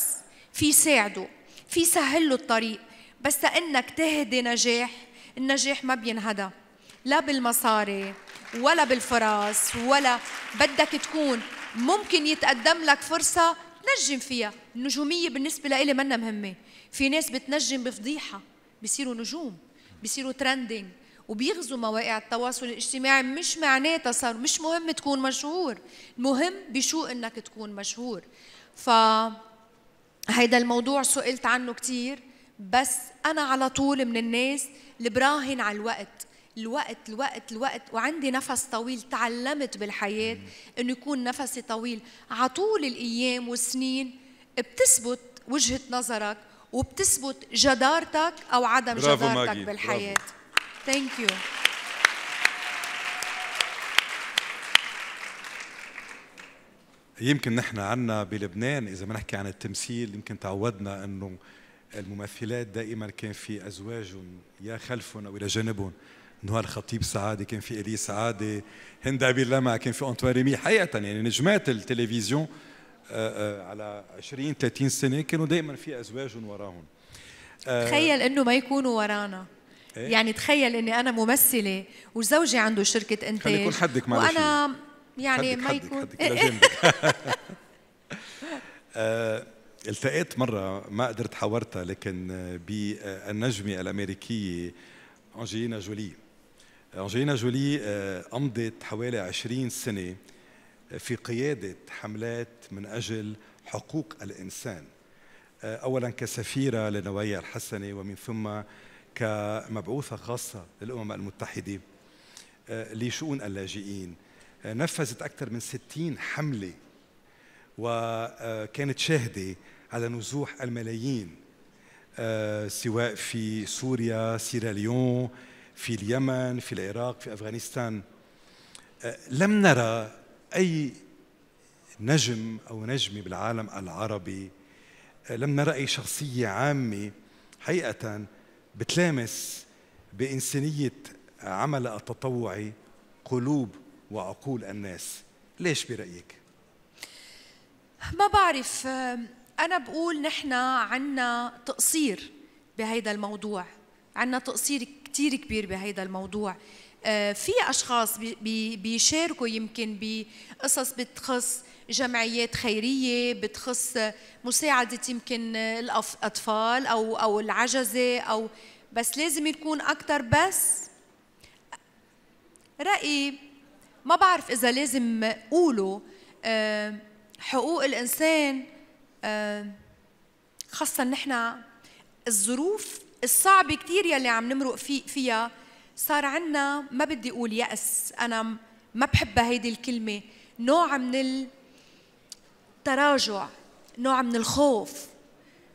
في ساعده، في سهل له الطريق، بس إنك تهدي نجاح، النجاح ما بينهدى لا بالمصاري ولا بالفرص، ولا بدك تكون ممكن يتقدم لك فرصة تنجم فيها. النجومية بالنسبة لإلي منا مهمة، في ناس بتنجم بفضيحة بيصيروا نجوم، بيصيروا ترندينج وبيغزوا مواقع التواصل الاجتماعي، مش معناتها صار مش مهم تكون مشهور، المهم بشو انك تكون مشهور. ف هيدا الموضوع سئلت عنه كتير، بس أنا على طول من الناس اللي براهن على الوقت الوقت الوقت الوقت، وعندي نفس طويل. تعلمت بالحياة إنه يكون نفسي طويل، على طول الأيام والسنين بتثبت وجهة نظرك وبتثبت جدارتك أو عدم جدارتك ماجي. بالحياة. ثانك يو. يمكن نحن عنا بلبنان إذا ما نحكي عن التمثيل، يمكن تعودنا إنه الممثلات دائما كان في أزواج يا خلفهم أو إلى جانبهم، نوال الخطيب سعاده، كان في إلي سعاده، هندافي لما، كان في انطوان ريمي، حقيقة يعني نجمات التلفزيون على 20 30 سنة كانوا دائما في أزواج وراهم. تخيل إنه ما يكونوا ورانا. إيه؟ يعني تخيل إني أنا ممثلة وزوجي عنده شركة إنتاج، خلي يكون حدك معلش، وأنا يعني ما يكون التقيت مرة ما قدرت حاورتها، لكن بالنجمة الأمريكية أنجلينا جولي. أنجلينا جولي أمضت حوالي 20 سنة في قيادة حملات من أجل حقوق الإنسان، أولا كسفيرة للنوايا الحسنة ومن ثم كمبعوثة خاصة للأمم المتحدة لشؤون اللاجئين. نفذت أكثر من 60 حملة وكانت شاهدة على نزوح الملايين، سواء في سوريا، سيراليون، في اليمن، في العراق، في أفغانستان. لم نرى أي نجم أو نجمة بالعالم العربي، لم نرى أي شخصية عامة حقيقة بتلامس بإنسانية عمل التطوعي قلوب وعقول الناس. ليش برأيك؟ ما بعرف، أنا بقول نحن عنا تقصير بهيدا الموضوع، عنا تقصير كتير كبير بهيدا الموضوع. في أشخاص بيشاركوا يمكن بقصص بتخص جمعيات خيرية، بتخص مساعدة يمكن الأطفال أو العجزة، أو بس لازم يكون أكتر. بس رأيي ما بعرف إذا لازم قوله حقوق الإنسان، خاصة نحن الظروف الصعبة كتير يلي عم نمرق فيها صار عنا، ما بدي أقول يأس، أنا ما بحب هيدي الكلمة، نوع من التراجع، نوع من الخوف،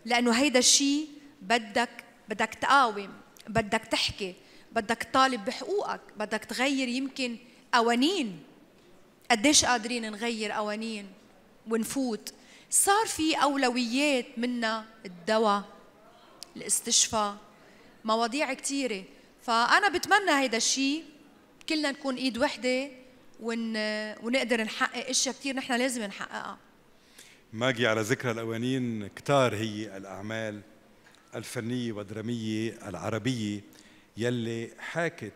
لأنه هيدا الشيء بدك تقاوم، بدك تحكي، بدك تطالب بحقوقك، بدك تغير يمكن قوانين. قديش قادرين نغير قوانين ونفوت؟ صار في أولويات منا، الدواء، الاستشفاء، مواضيع كثيرة. فأنا بتمنى هيدا الشيء كلنا نكون إيد وحدة ونقدر نحقق أشياء كثير نحن لازم نحققها. ماجي، على ذكر القوانين، كتار هي الأعمال الفنية والدرامية العربية يلي حاكت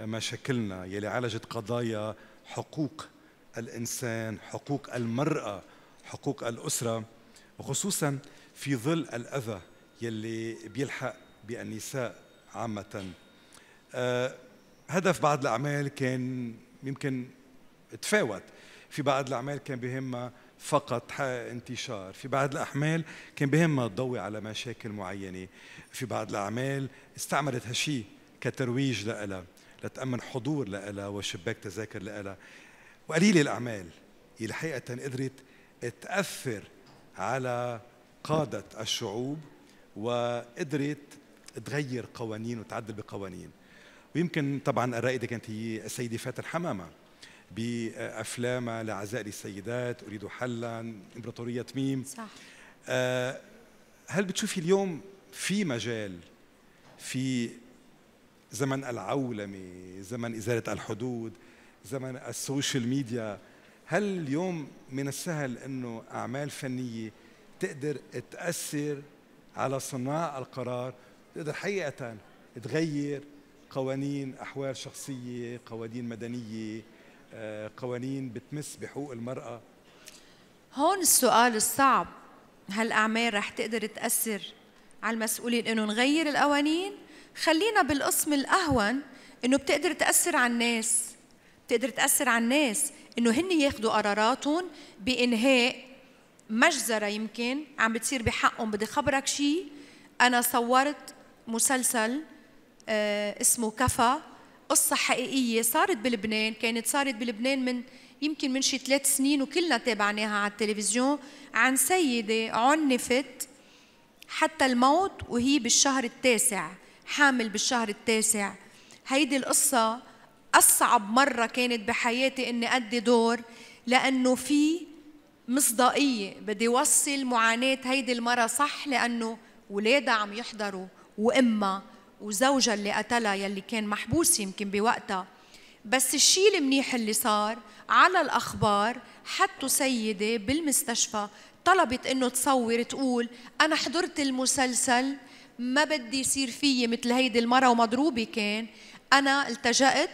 مشاكلنا، يلي عالجت قضايا حقوق الإنسان، حقوق المرأة، حقوق الأسرة، وخصوصاً في ظل الأذى يلي بيلحق بالنساء عامة. هدف بعض الأعمال كان يمكن تفاوت، في بعض الأعمال كان بهمها فقط انتشار، في بعض الأعمال كان بهمها تضوي على مشاكل معينة، في بعض الأعمال استعملت هالشي كترويج لها، لتأمن حضور لها وشباك تذاكر لها، وقليل الأعمال اللي حقيقة قدرت تأثر على قادة الشعوب وقدرت تغير قوانين وتعدل بقوانين. ويمكن طبعا الرائدة كانت هي السيدة فاتن حمامة بأفلامها لعزاء للسيدات، أريد حلا، إمبراطورية ميم، صح. هل بتشوفي اليوم في مجال، في زمن العولمة، زمن إزالة الحدود، زمن السوشيال ميديا، هل اليوم من السهل أنه أعمال فنية تقدر تأثر على صناع القرار، تقدر حقيقة تغير قوانين، أحوال شخصية، قوانين مدنية، قوانين بتمس بحقوق المرأة؟ هون السؤال الصعب، هل أعمال رح تقدر تأثر على المسؤولين أنه نغير القوانين؟ خلينا بالقسم الأهون، أنه بتقدر تأثر على الناس، بتقدر تأثر على الناس أنه هن ياخذوا قراراتهم بإنهاء مجزرة يمكن عم بتصير بحقهم. بدي خبرك شيء، أنا صورت مسلسل اسمه كفا، قصة حقيقية صارت بلبنان، كانت صارت بلبنان من يمكن من شي 3 سنين وكلنا تابعناها على التلفزيون، عن سيدة عنفت حتى الموت وهي بالشهر 9 حامل بالشهر 9. هيدي القصة أصعب مرة كانت بحياتي إني أدي دور، لأنه في مصداقية، بدي وصل معاناة هيدي المرة صح، لأنه ولادها عم يحضروا وإمها وزوجها اللي قتلها يلي كان محبوس يمكن بوقتها. بس الشيء المنيح اللي صار على الأخبار حطوا سيدة بالمستشفى طلبت إنه تصور تقول أنا حضرت المسلسل، ما بدي يصير فيي مثل هيدي المرة ومضروبة كان، أنا التجأت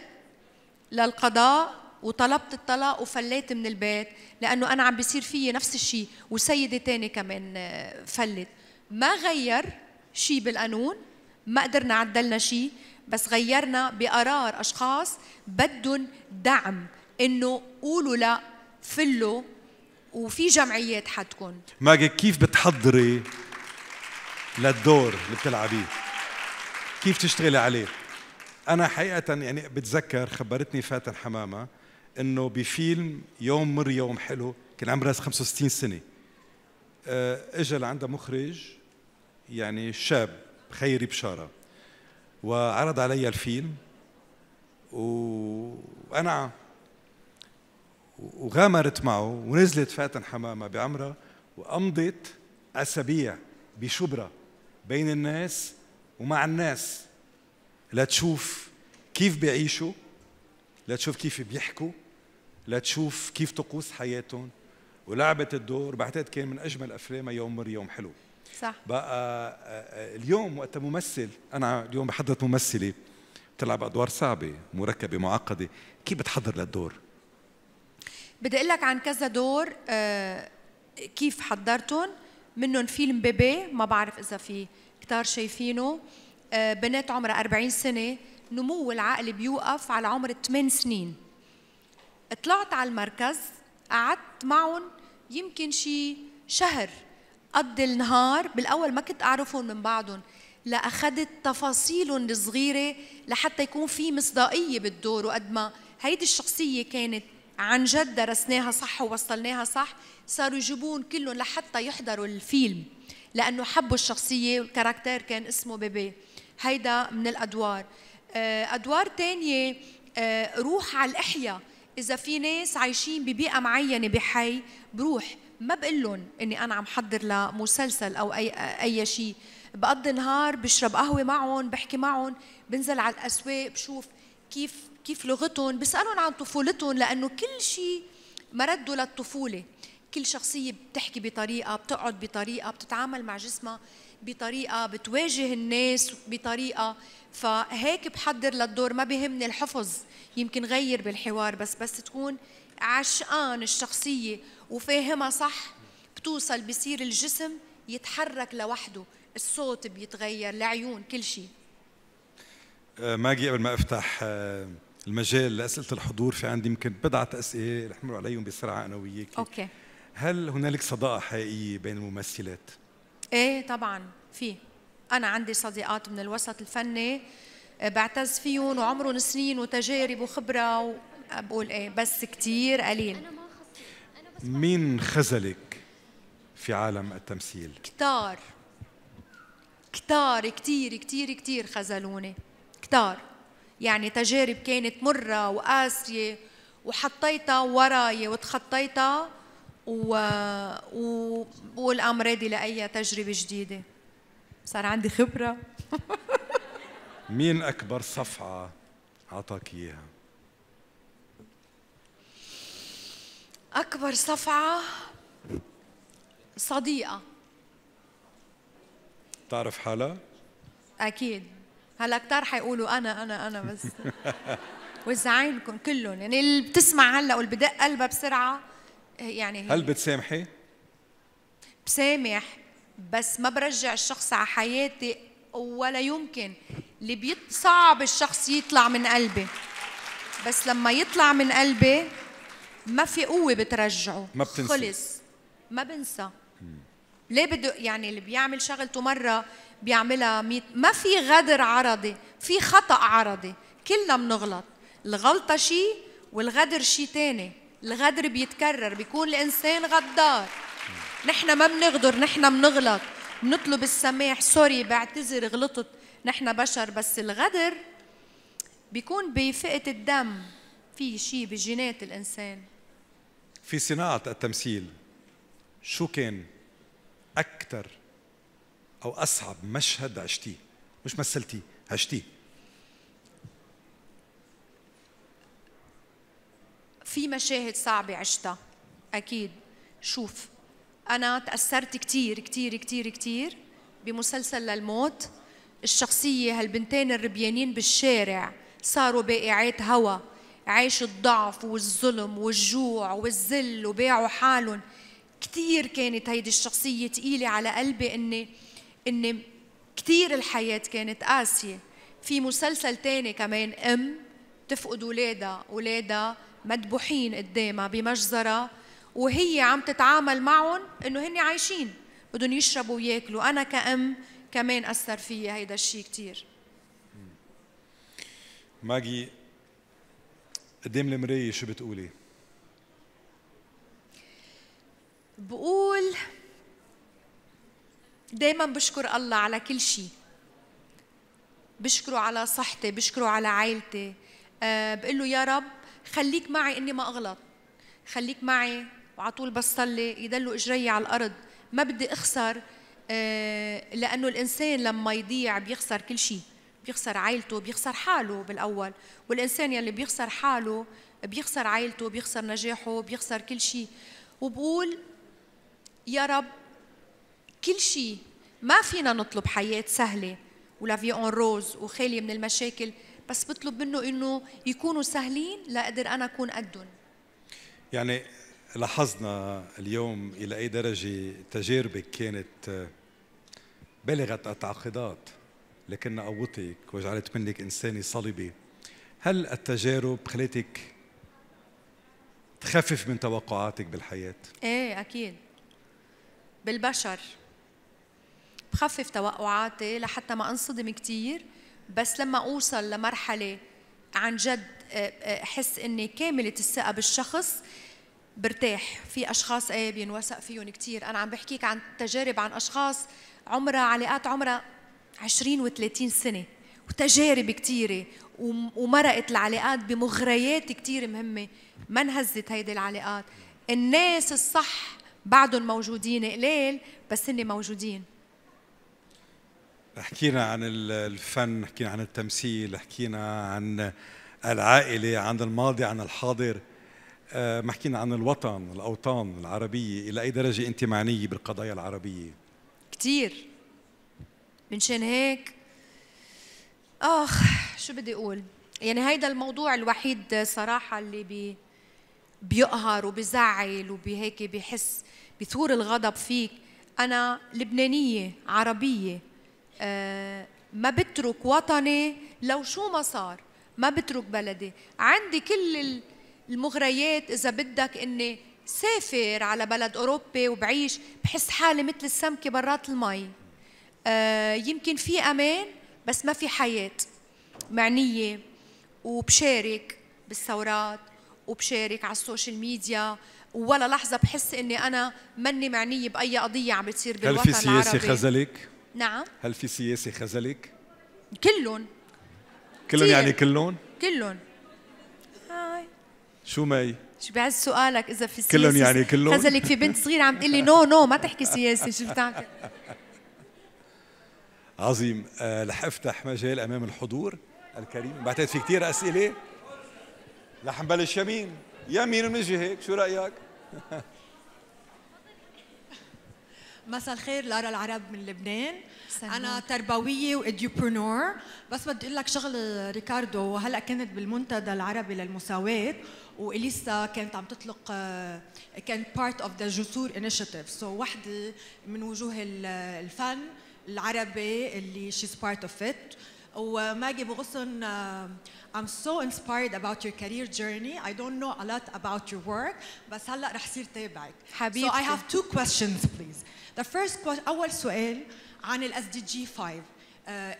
للقضاء وطلبت الطلاق وفليت من البيت لأنه أنا عم بيصير فيي نفس الشيء، وسيدة تاني كمان فلت. ما غير شيء بالقانون، ما قدرنا عدلنا شيء، بس غيرنا بقرار أشخاص بدهم دعم إنه قولوا لا، فلوا، وفي جمعيات حتكون. ماجي، كيف بتحضري للدور اللي بتلعبيه؟ كيف تشتغلي عليه؟ أنا حقيقة يعني بتذكر خبرتني فاتن حمامة إنه بفيلم يوم مر يوم حلو كان عمرها 65 سنة، إجا لعندها مخرج يعني شاب خيري بشارة وعرض علي الفيلم وأنا وغامرت معه، ونزلت فاتن حمامة بعمرها وأمضت أسابيع بشبرا بين الناس ومع الناس لتشوف كيف بيعيشوا، لتشوف كيف بيحكوا، لتشوف كيف طقوس حياتهم، ولعبت الدور. بعتقد كان من أجمل أفلامها يوم مر يوم حلو. صح. بقى اليوم وقت ممثل، أنا اليوم بحضر ممثلة بتلعب أدوار صعبة مركبة معقدة، كيف بتحضر للدور؟ بدي أقول لك عن كذا دور كيف حضرتهم، منهم فيلم بيبي، ما بعرف إذا في كتار شايفينه، بنات عمرها 40 سنة نمو العقل بيوقف على عمر 8 سنين. طلعت على المركز قعدت معهم يمكن شي شهر، قضي النهار. بالأول ما كنت أعرفهم من بعضهم، لأخذت تفاصيلهم الصغيرة لحتى يكون في مصداقية بالدور، وقد ما هيدي الشخصية كانت عن جد درسناها صح ووصلناها صح، صاروا يجيبون كلهم لحتى يحضروا الفيلم لأنه حبوا الشخصية. والكاركتير كان اسمه بيبي. هيدا من الأدوار. أدوار تانية روح على الإحياء، إذا في ناس عايشين ببيئة معينة بحي بروح، ما بقول لهم إني أنا عم حضر لمسلسل أو أي شيء، بقضي نهار بشرب قهوة معهم، بحكي معهم، بنزل على الأسواق بشوف كيف لغتهم، بسألهم عن طفولتهم لأنه كل شيء مرده للطفولة. كل شخصية بتحكي بطريقة، بتقعد بطريقة، بتتعامل مع جسمها بطريقة، بتواجه الناس بطريقة، فهيك بحضر للدور. ما بيهمني الحفظ، يمكن غير بالحوار، بس تكون عشقان الشخصية وفاهمها صح، بتوصل بصير الجسم يتحرك لوحده، الصوت بيتغير، العيون، كل شيء. ماجي، قبل ما افتح المجال لأسئلة الحضور في عندي يمكن بضعة أسئلة رح نمر عليهم بسرعة أنا وياك. اوكي. هل هنالك صداقة حقيقية بين الممثلات؟ ايه طبعا في، أنا عندي صديقات من الوسط الفني بعتز فيهم وعمرهم سنين وتجارب وخبرة، وبقول ايه بس كتير قليل. مين خذلك في عالم التمثيل؟ كتار كتار، كتير كتير كتير خذلوني كتار، يعني تجارب كانت مرة وقاسية وحطيتها وراي وتخطيتها وبقول عم رادي لأي تجربة جديدة، صار عندي خبرة. مين أكبر صفعة عطاك إياها؟ أكبر صفعة صديقة. تعرف حالها؟ أكيد. هلا كتار حيقولوا أنا أنا أنا بس وزعينكم كلهم، يعني اللي بتسمع هلا واللي بدق قلبها بسرعة يعني. هل بتسامحي؟ بسامح، بس ما برجع الشخص على حياتي ولا يمكن، اللي صعب الشخص يطلع من قلبي، بس لما يطلع من قلبي ما في قوة بترجعه، ما بتنسي، خلص ما بنسى. ليه بده يعني اللي بيعمل شغلته مرة بيعملها 100، ما في غدر عرضي، في خطأ عرضي، كلنا بنغلط، الغلطة شيء والغدر شيء ثاني، الغدر بيتكرر، بيكون الإنسان غدار. نحن ما بنغدر، نحن بنغلط، بنطلب السماح، سوري بعتذر غلطت، نحن بشر. بس الغدر بيكون بفئة الدم، في شيء بجينات الإنسان. في صناعة التمثيل شو كان أكثر أو أصعب مشهد عشتيه؟ مش مثلتيه، عشتيه. في مشاهد صعبة عشتها أكيد. شوف أنا تأثرت كتير كتير كتير كتير بمسلسل للموت. الشخصية هالبنتين الربيانين بالشارع صاروا بائعات هوا، عايشوا الضعف والظلم والجوع والذل وباعوا حالهم. كتير كانت هيدي الشخصية ثقيلة على قلبي، إني كتير الحياة كانت قاسية. في مسلسل تاني كمان، أم تفقد أولادها، أولادها مدبوحين قدامها بمجزرة، وهي عم تتعامل معهم إنه هن عايشين، بدهم يشربوا وياكلوا. أنا كأم كمان أثر فيي هيدا الشيء كتير. ماجي، قدام المراية شو بتقولي؟ بقول دايما بشكر الله على كل شيء، بشكره على صحتي، بشكره على عائلتي، بقول له يا رب خليك معي اني ما اغلط، خليك معي وعلى طول بصلي يدلوا اجري على الارض، ما بدي اخسر، لانه الانسان لما يضيع بيخسر كل شيء، بيخسر عائلته، بيخسر حاله بالاول، والانسان يلي بيخسر حاله بيخسر عائلته، بيخسر نجاحه، بيخسر كل شيء. وبقول يا رب كل شيء، ما فينا نطلب حياة سهلة ولا في اون روز وخالية من المشاكل، بس بطلب منه انه يكونوا سهلين لاقدر انا اكون قدهم. يعني لاحظنا اليوم الى اي درجة تجاربك كانت بالغة التعقيدات لكنها قوتك وجعلت منك انسانة صلبة. هل التجارب خلتك تخفف من توقعاتك بالحياة؟ ايه اكيد. بالبشر بخفف توقعاتي لحتى ما انصدم كتير، بس لما اوصل لمرحله عن جد احس اني كامله الثقه بالشخص برتاح. في اشخاص ايه بينوثق فيهم كتير، انا عم بحكيك عن تجارب عن اشخاص عمرها علاقات عمرها 20 و30 سنه وتجارب كتيره، ومرقت العلاقات بمغريات كتير مهمه، ما انهزت هيدي العلاقات. الناس الصح بعدهم موجودين، قليل بس هن موجودين. حكينا عن الفن، حكينا عن التمثيل، حكينا عن العائلة، عن الماضي، عن الحاضر، ما حكينا عن الوطن، الأوطان العربية. إلى أي درجة أنت معنية بالقضايا العربية؟ كتير. منشان هيك آخ شو بدي أقول، يعني هيدا الموضوع الوحيد صراحة اللي بيقهر وبزعل وبهيك بحس بثور الغضب فيك. أنا لبنانية عربية، ما بترك وطني لو شو ما صار، ما بترك بلدي، عندي كل المغريات إذا بدك إني سافر على بلد أوروبي وبعيش بحس حالي مثل السمكة برات المي. يمكن في أمان بس ما في حياة. معنية وبشارك بالثورات وبشارك على السوشيال ميديا، ولا لحظة بحس إني أنا مني معنية بأي قضية عم بتصير بالوطن العربي. هل في سياسي خذلك؟ نعم. هل في سياسي خذلك؟ كلهم. كلهم يعني كلهم؟ كلهم. هاي شو مي؟ شو بعز سؤالك إذا في سياسي كلهم يعني كلهم؟ خذلك في بنت صغيرة عم تقول لي نو نو ما تحكي سياسي، شو بتعمل؟ عظيم. رح أفتح مجال أمام الحضور الكريم، بعتقد في كثير أسئلة. رح نبلش يمين يمين ونجي هيك، شو رأيك؟ مساء الخير، لارا العرب من لبنان. أنا تربوية وإديوبرنور، بس بدي أقول لك شغلة ريكاردو، هلأ كانت بالمنتدى العربي للمساواة وإليسا كانت عم تطلق، كانت بارت أوف ذا جسور إنيشيتيف، سو وحدة من وجوه الفن العربي اللي شيز بارت أوف إت. وماجي بغصن I'm so inspired about your career journey. I don't know a lot about your work, بس هلا رح صير تابعك. حبيبتي. So I have two questions, please. The first question, أول سؤال عن ال SDG 5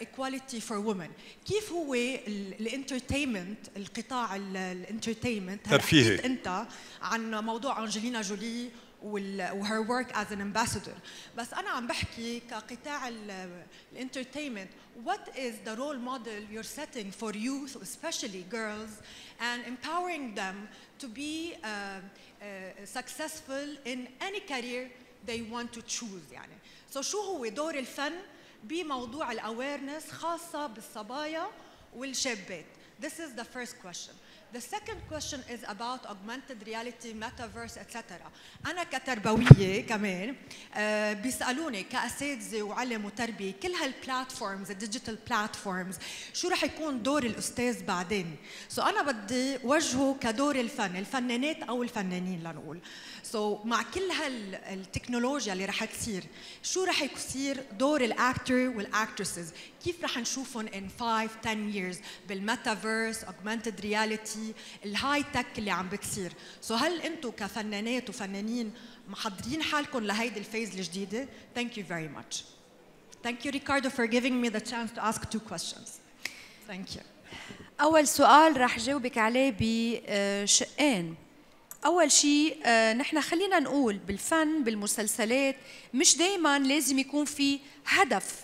equality for women. كيف هو الانترتينمنت القطاع الانترتينمنت؟ ترفيهي. أنت عن موضوع أنجلينا جولي وهير ورك از ان امباسادور، بس انا عم بحكي كقطاع الانترتينمنت وات از ذا رول موديل يور سيتينج فور يوث سبيشلي جيرلز اند امباورينج ذم تو بي سكسسفل ان اني كارير ذي وانت تو تشوز. يعني سو شو هو دور الفن بموضوع الاويرنس خاصه بالصبايا والشابات؟ This is the first question. The second question is about augmented reality, metaverse, etc. أنا كتربوية كمان بيسألوني كأساتذة وعلم وتربية كل هالبلاتفورمز الديجيتال بلاتفورمز شو رح يكون دور الأستاذ بعدين؟ سو أنا بدي وجهه كدور الفن الفنانات أو الفنانين لنقول. سو مع كل هالتكنولوجيا اللي رح تصير شو رح يصير دور الأكتر والأكترسز؟ كيف رح نشوفهم in 5-10 years بالميتافيرس، augmented reality، الهاي تك اللي عم بتصير؟ سو هل انتم كفنانات وفنانين محضرين حالكم لهيدي الفيز الجديدة؟ Thank you very much. Thank you Ricardo for giving me the chance to ask two questions. Thank you. أول سؤال رح جاوبك عليه بشقين. أول شيء نحن خلينا نقول بالفن بالمسلسلات مش دايما لازم يكون في هدف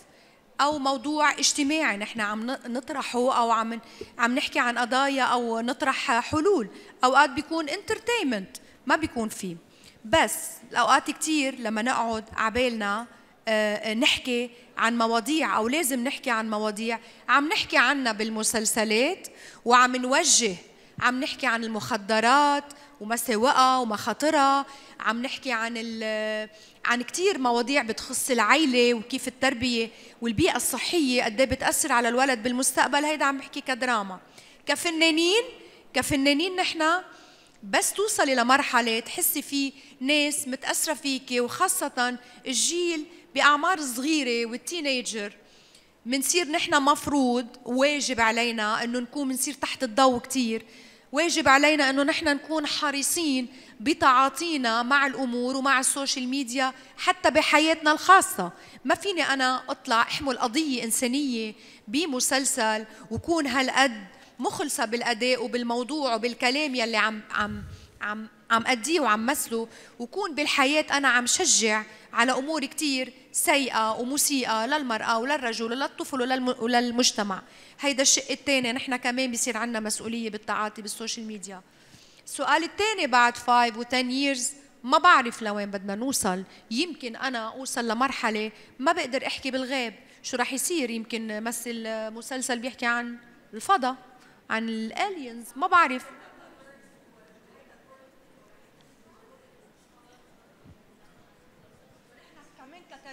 أو موضوع اجتماعي نحن عم نطرحه أو عم نحكي عن قضايا أو نطرح حلول. أوقات بيكون انترتينمنت ما بيكون فيه، بس أوقات كتير لما نقعد عبالنا نحكي عن مواضيع أو لازم نحكي عن مواضيع عم نحكي عنها بالمسلسلات وعم نوجه، عم نحكي عن المخدرات ومساوئها ومخاطرها، عم نحكي عن كتير مواضيع بتخص العيلة وكيف التربية والبيئة الصحية قد ايه بتأثر على الولد بالمستقبل. هيدا عم بحكي كدراما. كفنانين نحن بس توصلي لمرحلة تحسي في ناس متأثرة فيكي وخاصة الجيل بأعمار صغيرة والتينيجر، منصير نحن مفروض واجب علينا انه نكون منصير تحت الضوء كتير، واجب علينا انه نحن نكون حريصين بتعاطينا مع الامور ومع السوشيال ميديا حتى بحياتنا الخاصه. ما فيني انا اطلع احمل قضيه انسانيه بمسلسل وكون هالقد مخلصه بالاداء وبالموضوع وبالكلام يلي عم اديه وعم مثله، وكون بالحياه انا عم شجع على امور كثير سيئه ومسيئه للمراه وللرجل وللطفل وللمجتمع. هيدا الشق الثاني، نحن كمان بصير عندنا مسؤوليه بالتعاطي بالسوشيال ميديا. السؤال الثاني بعد 5 و10 years ما بعرف لوين بدنا نوصل. يمكن انا اوصل لمرحله ما بقدر احكي بالغيب شو رح يصير، يمكن مثل مسلسل بيحكي عن الفضاء عن الالينز، ما بعرف.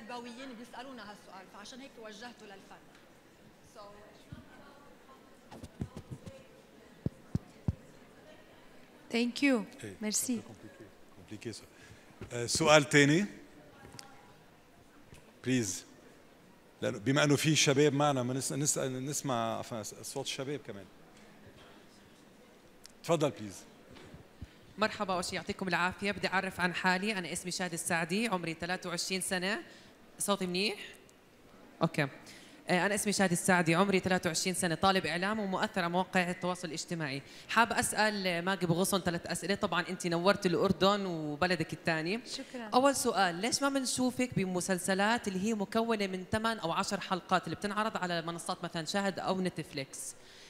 تربويين بيسألونا هالسؤال فعشان هيك وجهته للفن. ثانك يو ميرسي. سؤال ثاني بليز، لانه بما انه في شباب معنا نسمع صوت الشباب كمان. تفضل بليز. مرحبا وش يعطيكم العافيه. بدي اعرف عن حالي، انا اسمي شاد السعدي، عمري 23 سنه. صوتي منيح؟ اوكي. أنا اسمي شادي السعدي، عمري 23 سنة، طالب إعلام ومؤثرة مواقع التواصل الاجتماعي. حابة أسأل ماجي بغصن 3 أسئلة، طبعاً أنت نورت الأردن وبلدك الثاني. شكراً. أول سؤال، ليش ما بنشوفك بمسلسلات اللي هي مكونة من 8 أو 10 حلقات اللي بتنعرض على منصات مثلاً شاهد أو نتفليكس؟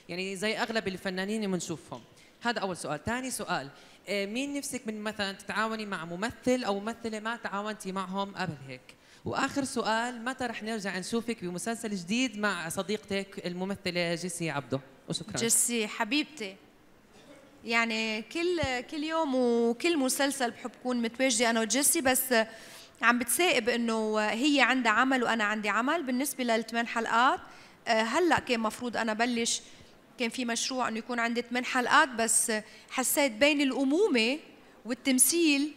يعني زي أغلب الفنانين اللي بنشوفهم. هذا أول سؤال. ثاني سؤال، مين نفسك من مثلاً تتعاوني مع ممثل أو ممثلة ما تعاونتي معهم قبل هيك؟ واخر سؤال، متى رح نرجع نشوفك بمسلسل جديد مع صديقتك الممثله جيسي عبده؟ وشكرا. جيسي حبيبتي، يعني كل يوم وكل مسلسل بحب كون متواجده انا وجيسي، بس عم بتسائب انه هي عندها عمل وانا عندي عمل بالنسبه لل8 حلقات. هلا كان مفروض انا بلش، كان في مشروع انه يكون عندي 8 حلقات، بس حسيت بين الامومه والتمثيل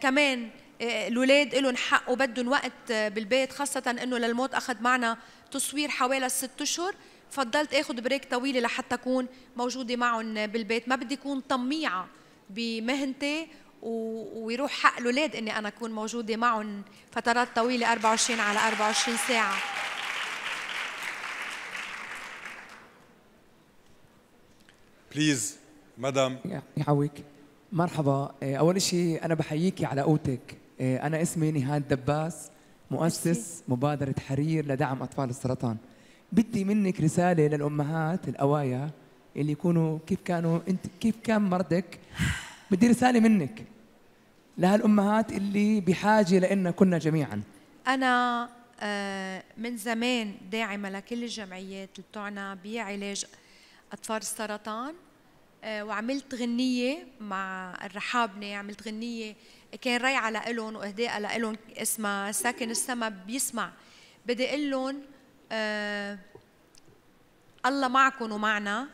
كمان الولاد إلهم حق وبدهم وقت بالبيت، خاصة إنه للموت أخذ معنا تصوير حوالي 6 أشهر، فضلت اخذ بريك طويله لحتى اكون موجوده معهم بالبيت، ما بدي اكون طميعه بمهنتي ويروح حق الاولاد اني انا اكون موجوده معهم فترات طويله 24/24 ساعه. بليز مدام يعويك. مرحبا، اول شيء انا بحييكي على قوتك. انا اسمي نهاد دباس، مؤسس مبادره حرير لدعم اطفال السرطان. بدي منك رساله للامهات القوايا اللي يكونوا كيف كان مرضك، بدي رساله منك لهالامهات اللي بحاجه لنا كنا جميعا. انا من زمان داعمه لكل الجمعيات اللي بتعنى بعلاج اطفال السرطان، وعملت غنيه مع الرحابنه، عملت غنيه كان رايعه لهم واهداء لهم اسمها ساكن السما بيسمع. بدي اقول لهم الله معكم ومعنا.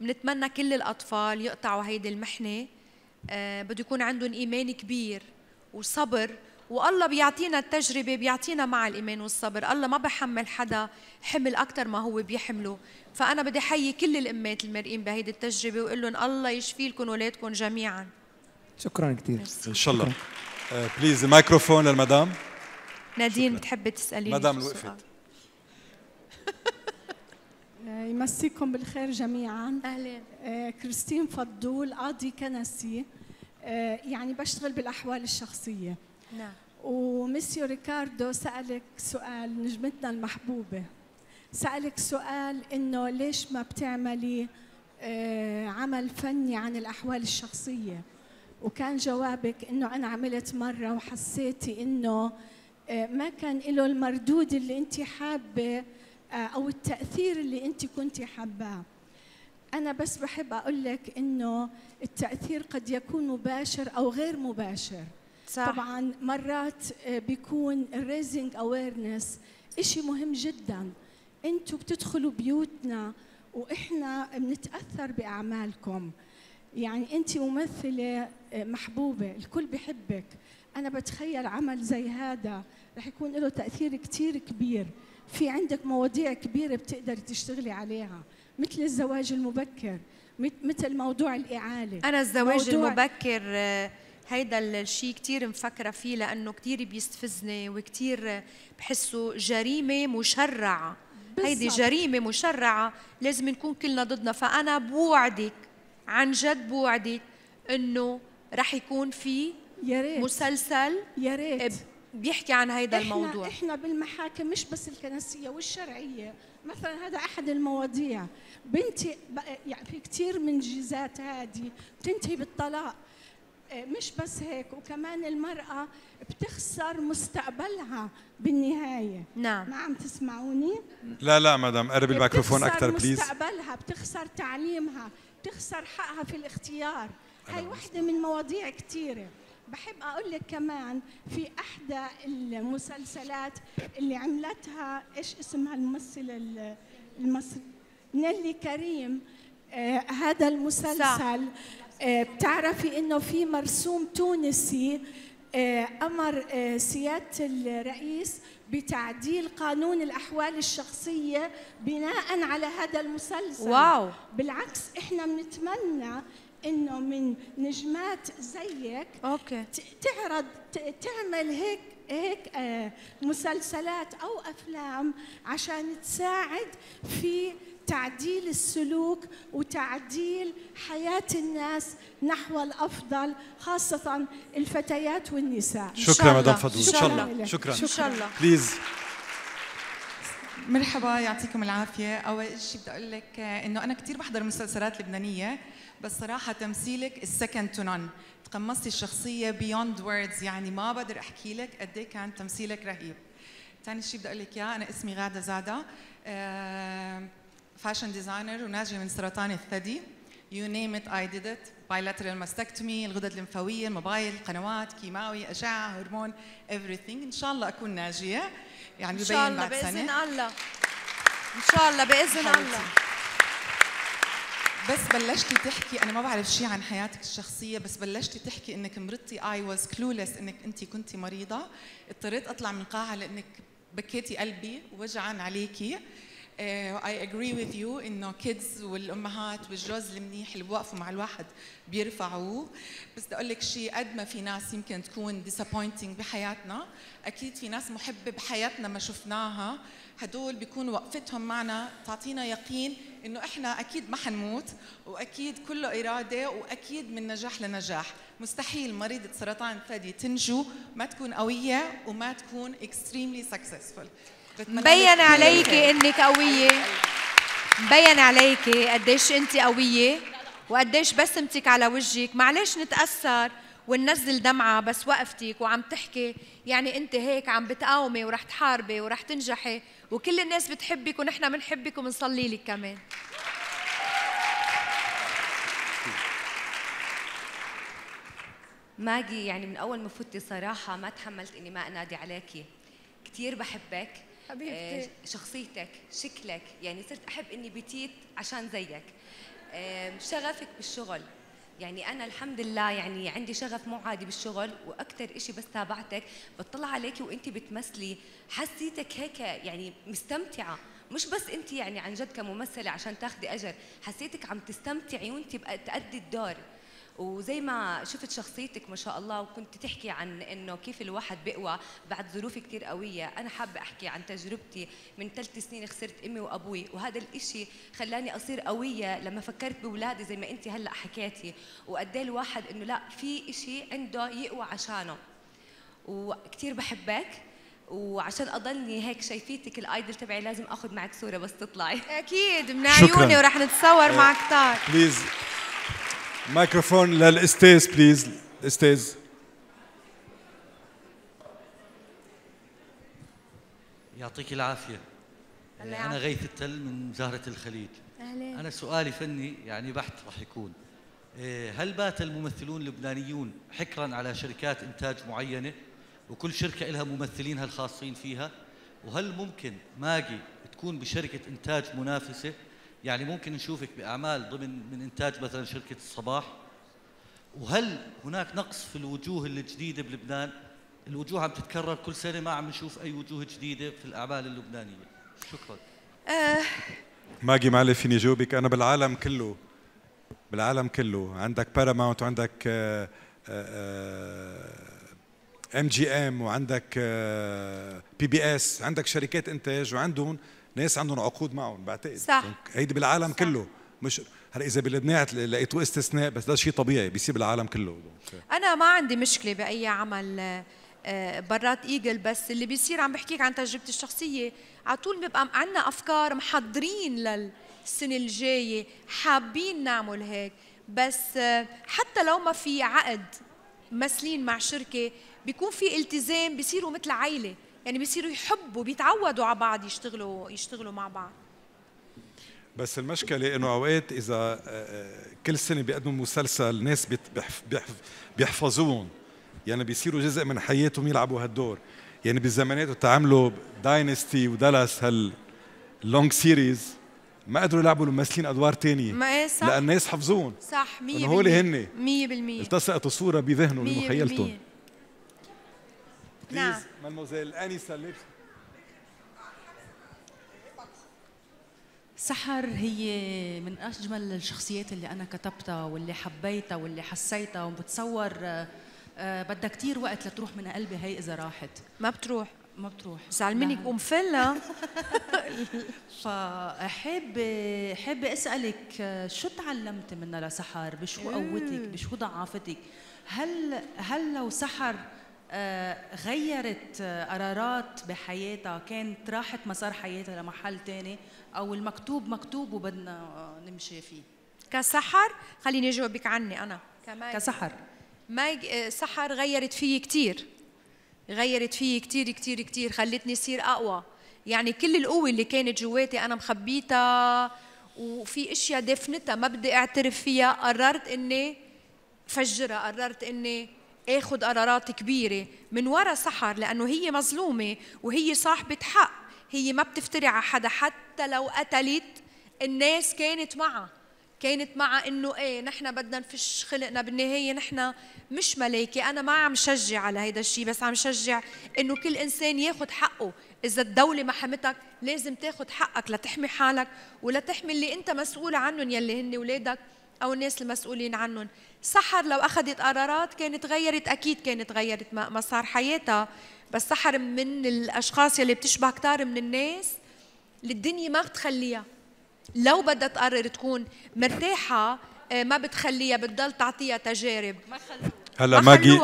بنتمنى كل الاطفال يقطعوا هيدي المحنه، بده يكون عندهم ايمان كبير وصبر، والله بيعطينا التجربه، بيعطينا مع الايمان والصبر. الله ما بحمل حدا حمل اكثر ما هو بيحمله، فانا بدي احيي كل الامهات المرئين بهيدي التجربه واقول لهم الله يشفي لكم اولادكم جميعا. شكرا كثير. ان شاء الله. بليز الميكروفون للمدام نادين. بتحب تساليني مدام وقفت؟ يمسيكم بالخير جميعا. اهلين. كريستين فضول، قاضي كنسي، يعني بشتغل بالاحوال الشخصيه. نعم. ومسيو ريكاردو سالك سؤال، نجمتنا المحبوبه سالك سؤال انه ليش ما بتعملي عمل فني عن الاحوال الشخصيه، وكان جوابك انه انا عملت مره وحسيتي انه ما كان له المردود اللي انت حابه او التاثير اللي انت كنت حاباه. انا بس بحب اقول لك انه التاثير قد يكون مباشر او غير مباشر. صح. طبعا مرات بيكون الريزنج اويرنس شيء مهم جدا. انتم بتدخلوا بيوتنا واحنا بنتاثر باعمالكم. يعني انت ممثله محبوبه، الكل بحبك، انا بتخيل عمل زي هذا رح يكون له تاثير كثير كبير. في عندك مواضيع كبيره بتقدري تشتغلي عليها، مثل الزواج المبكر، مثل موضوع الاعاله. انا الزواج المبكر هيدا الشيء كثير مفكره فيه، لانه كثير بيستفزني وكثير بحسه جريمه مشرعه. هيدي جريمه مشرعه لازم نكون كلنا ضدنا. فانا بوعدك، عن جد بوعدك، انه رح يكون في مسلسل بيحكي عن هيدا الموضوع. احنا بالمحاكم مش بس الكنسيه والشرعيه، مثلا هذا احد المواضيع. بنتي يعني في كثير من جيزات هذه بتنتهي بالطلاق. مش بس هيك، وكمان المرأة بتخسر مستقبلها بالنهاية. نعم. ما عم تسمعوني؟ لا لا مدام، قربي الميكروفون أكثر بليز. بتخسر مستقبلها، بتخسر تعليمها، بتخسر حقها في الاختيار. هاي واحدة من مواضيع كثيرة. بحب أقول لك كمان في أحدى المسلسلات اللي عملتها، إيش اسمها الممثلة المصرية؟ نيلي كريم. هذا المسلسل بتعرفي انه في مرسوم تونسي امر سياده الرئيس بتعديل قانون الاحوال الشخصيه بناء على هذا المسلسل. واو. بالعكس احنا بنتمنى انه من نجمات زيك أوكي. تعرض تعمل هيك مسلسلات او افلام عشان تساعد في تعديل السلوك وتعديل حياة الناس نحو الأفضل، خاصة الفتيات والنساء. شكرا مدام فضول. إن شاء الله. شكرا. بليز. مرحبا، يعطيكم العافية. أول شيء بدي أقول لك إنه أنا كثير بحضر مسلسلات لبنانية، بس صراحة تمثيلك السكند تو نون، تقمصتي الشخصية بيوند ووردز، يعني ما بقدر أحكي لك قد إيه كان تمثيلك رهيب. ثاني شيء بدي أقول لك إياه، أنا اسمي غاده زاده، فاشن ديزاينر وناجيه من سرطان الثدي. يو نيم ات اي ديد ات، بايلاترال ماستكتومي، الغدد الليمفاويه، المبايل، قنوات، كيماوي، اشعه، هرمون، everything. ان شاء الله اكون ناجيه، يعني ببين بعد سنه ان شاء الله باذن الله. بس بلشتي تحكي، انا ما بعرف شيء عن حياتك الشخصيه، بس بلشتي تحكي انك مرضتي. اي واز كلولس انك انت كنتي مريضه، اضطريت اطلع من قاعه لانك بكيتي قلبي وجعا عليكي. I agree with you إنه kids والأمهات والجوز المنيح اللي بوقفوا مع الواحد بيرفعوه. بس بدي أقول لك شيء، قد ما في ناس يمكن تكون disappointing بحياتنا، أكيد في ناس محبة بحياتنا ما شفناها، هدول بيكون وقفتهم معنا تعطينا يقين إنه إحنا أكيد ما حنموت، وأكيد كله إرادة، وأكيد من نجاح لنجاح. مستحيل مريضة سرطان ثدي تنجو ما تكون قوية وما تكون extremely successful. مبين عليكي انك قويه، مبين عليكي قديش انت قويه وقديش بسمتك على وجهك. معلش نتاثر وننزل دمعه، بس وقفتك وعم تحكي يعني انت هيك عم بتقاومي ورح تحاربي ورح تنجحي، وكل الناس بتحبك ونحن بنحبك وبنصلي لك كمان. ماجي، يعني من اول ما فتي صراحه ما تحملت اني ما انادي عليكي، كثير بحبك حبيبتي، شخصيتك، شكلك، يعني صرت أحب إني بتيت عشان زيك. شغفك بالشغل، يعني أنا الحمد لله يعني عندي شغف مو عادي بالشغل، وأكثر إشي بس تابعتك بتطلع عليكي وأنت بتمثلي حسيتك هيك يعني مستمتعة، مش بس أنت يعني عن جد كممثلة عشان تاخدي أجر، حسيتك عم تستمتعي وأنت تأدي الدور. وزي ما شفت شخصيتك ما شاء الله، وكنت تحكي عن انه كيف الواحد بقوى بعد ظروف كثير قويه. انا حابه احكي عن تجربتي، من 3 سنين خسرت امي وابوي، وهذا الشيء خلاني اصير قويه لما فكرت باولادي زي ما انت هلا حكيتي، وقد ايه الواحد انه لا في شيء عنده يقوى عشانه. وكثير بحبك، وعشان اضلني هيك شايفيتك الايدل تبعي لازم اخذ معك صوره بس تطلعي. اكيد من عيوني وراح نتصور معك كثار. بليز مايكروفون للاستاذ، بليز استاذ. يعطيك العافيه. انا غيث التل من زهره الخليج. اهلا. انا سؤالي فني يعني بحت راح يكون، هل بات الممثلون اللبنانيون حكرا على شركات انتاج معينه وكل شركه لها ممثلينها الخاصين فيها؟ وهل ممكن ماجي تكون بشركه انتاج منافسه؟ يعني ممكن نشوفك بأعمال ضمن من إنتاج مثلا شركة الصباح؟ وهل هناك نقص في الوجوه الجديدة بلبنان؟ الوجوه عم تتكرر كل سنة، ما عم نشوف أي وجوه جديدة في الأعمال اللبنانية. شكرا. ماجي معلي فيني جاوبك، أنا بالعالم كله، بالعالم كله عندك باراماونت وعندك MGM وعندك PBS، عندك شركات إنتاج وعندهم ناس عندهم عقود معهم، بعتقد صح هيدي بالعالم صح. كله، مش هلا اذا بلبنان لقيتوا استثناء، بس ده شيء طبيعي بيصير بالعالم كله. انا ما عندي مشكله باي عمل برات ايجل، بس اللي بيصير عم بحكيك عن تجربتي الشخصيه، على طول بيبقى عندنا افكار محضرين للسنه الجايه، حابين نعمل هيك، بس حتى لو ما في عقد ممثلين مع شركه بيكون في التزام، بيصيروا مثل عائله، يعني بيصيروا يحبوا بيتعودوا على بعض يشتغلوا مع بعض. بس المشكله انه اوقات اذا كل سنه بيقدموا مسلسل ناس بيحفظوهم، يعني بيصيروا جزء من حياتهم يلعبوا هالدور. يعني بالزمانات تعاملوا داينستي ودالاس هاللونج سيريز ما قدروا يلعبوا الممثلين ادوار ثانيه، لان الناس حفظوهم صح 100%. هول هن 100% التصقتوا صوره بذهنهم ومخيلتهم. نعم مادموزيل انسه ليبس. سحر هي من اجمل الشخصيات اللي انا كتبتها واللي حبيتها واللي حسيتها، وبتصور بدها كثير وقت لتروح من قلبي، هي اذا راحت ما بتروح زعل منك قوم فلا. فحابه اسالك شو تعلمتي منها لسحر؟ بشو قوتك؟ بشو ضعفتك؟ هل لو سحر غيرت قرارات بحياتها كانت راحت مسار حياتها لمحل ثاني، او المكتوب مكتوب وبدنا نمشي فيه؟ كسحر خليني اجاوبك عني انا كسحر. ماي سحر غيرت فيي كثير، غيرت فيي كثير كثير كثير، خلتني اصير اقوى. يعني كل القوه اللي كانت جواتي انا مخبيتها، وفي اشياء دفنتها ما بدي اعترف فيها، قررت اني فجرها، قررت اني اخذ قرارات كبيره من ورا سحر، لانه هي مظلومه وهي صاحبه حق، هي ما بتفتري على حدا. حتى لو قتلت الناس كانت معها انه ايه نحن بدنا نفش خلقنا، بالنهايه نحن مش ملايكه. انا ما عم شجع على هيدا الشيء، بس عم شجع انه كل انسان ياخذ حقه، إذا الدولة ما حمتك لازم تاخد حقك لتحمي حالك ولتحمي اللي أنت مسؤول عنهم يلي هن ولادك أو الناس المسؤولين عنهم. سحر لو أخذت قرارات كانت غيرت، أكيد كانت غيرت مسار حياتها، بس سحر من الأشخاص يلي بتشبه كتار من الناس اللي الدنيا ما بتخليها، لو بدها تقرر تكون مرتاحة ما بتخليها، بتضل تعطيها تجارب. ما خلوها. هلا ماجي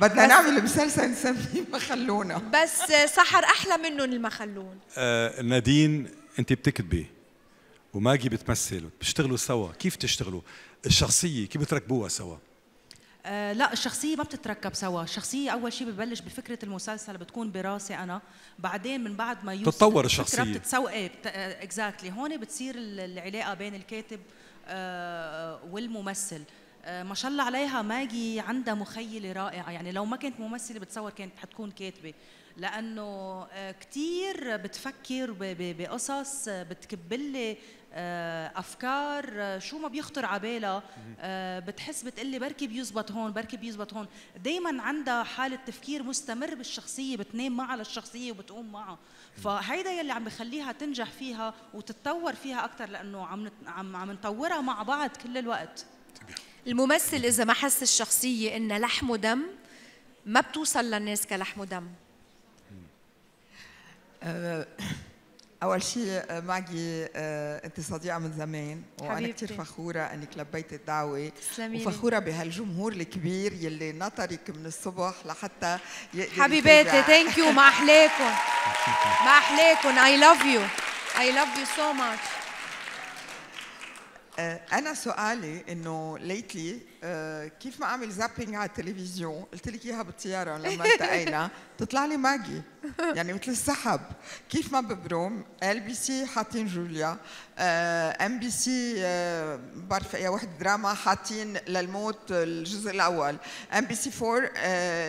بدنا نعمل مسلسل نسميه ما خلونا، بس سحر أحلى منهم اللي ما خلون. نادين أنت بتكتبي وماجي بتمثل، بتشتغلوا سوا، كيف تشتغلوا؟ الشخصية كيف بتركبوها سوا؟ لا، الشخصية ما بتتركب سوا، الشخصية أول شيء ببلش بفكرة المسلسل بتكون براسي أنا، بعدين من بعد ما يوصل تتطور الشخصية بتتسوق اكزاكتلي، هون بتصير العلاقة بين الكاتب والممثل. ما شاء الله عليها ماجي عندها مخيلة رائعة، يعني لو ما كانت ممثلة بتصور كانت حتكون كاتبة، لأنه كتير بتفكر بقصص، بتكبلي أفكار شو ما بيخطر على بالها، بتحس بتقلي بركي بيزبط هون بركي بيزبط هون، دايما عندها حالة تفكير مستمر بالشخصية، بتنام معها للشخصية وبتقوم معها، فهيدا يلي عم بخليها تنجح فيها وتتطور فيها أكثر، لأنه عم نطورها مع بعض كل الوقت. الممثل إذا ما حس الشخصية إنها لحم ودم ما بتوصل للناس كلحم ودم. أول شيء ماجي أنت صديقة من زمان، وأنا كثير فخورة إنك لبيت الدعوة، وفخورة بهالجمهور الكبير يلي نطرك من الصبح لحتى حبيباتي. ثانك يو، مع أحلاكم مع أحلاكم. I love you I love you so much. أنا سؤالي إنه ليتلي كيف ما أعمل زابينج على التلفزيون، قلت لك إياها بالطيارة لما التقينا، تطلع لي ماجي، يعني مثل السحب، كيف ما ببروم LBC حاطين جوليا، MBC بعرف أي وحدة دراما حاطين للموت الجزء الأول، MBC 4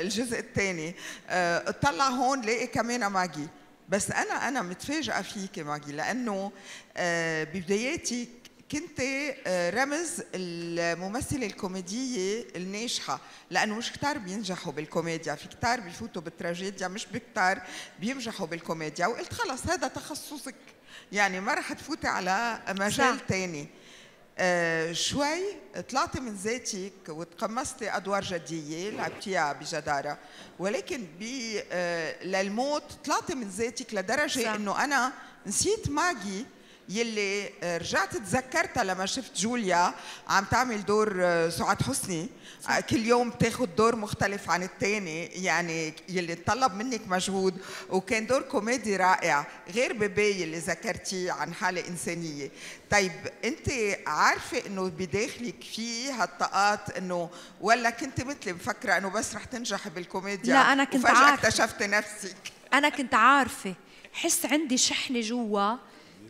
الجزء الثاني، اطلع هون لاقي كمان ماجي، بس أنا متفاجئة فيك ماجي، لأنه ببداياتك كنت رمز الممثلة الكوميدية الناجحة، لأنه مش كتار بينجحوا بالكوميديا، في كتار بيفوتوا بالتراجيديا، مش بكتار بينجحوا بالكوميديا، وقلت خلص هذا تخصصك، يعني ما رح تفوتي على مجال تاني. شوي طلعتي من ذاتك وتقمصتي أدوار جدية لعبتيها بجدارة، ولكن للموت طلعتي من ذاتك لدرجة إنه أنا نسيت ماجي يلي رجعت تذكرتها لما شفت جوليا عم تعمل دور سعاد حسني، كل يوم تاخد دور مختلف عن الثاني، يعني يلي طلب منك مجهود، وكان دور كوميدي رائع غير بيبي اللي ذكرتيه عن حالة إنسانية. طيب أنت عارفة إنه بداخلك في هالطاقات إنه، ولا كنت مثلي مفكرة إنه بس رح تنجح بالكوميديا؟ لا، أنا كنت عارفة، وفجأة اكتشفت نفسك. أنا كنت عارفة، حس عندي شحنة جوا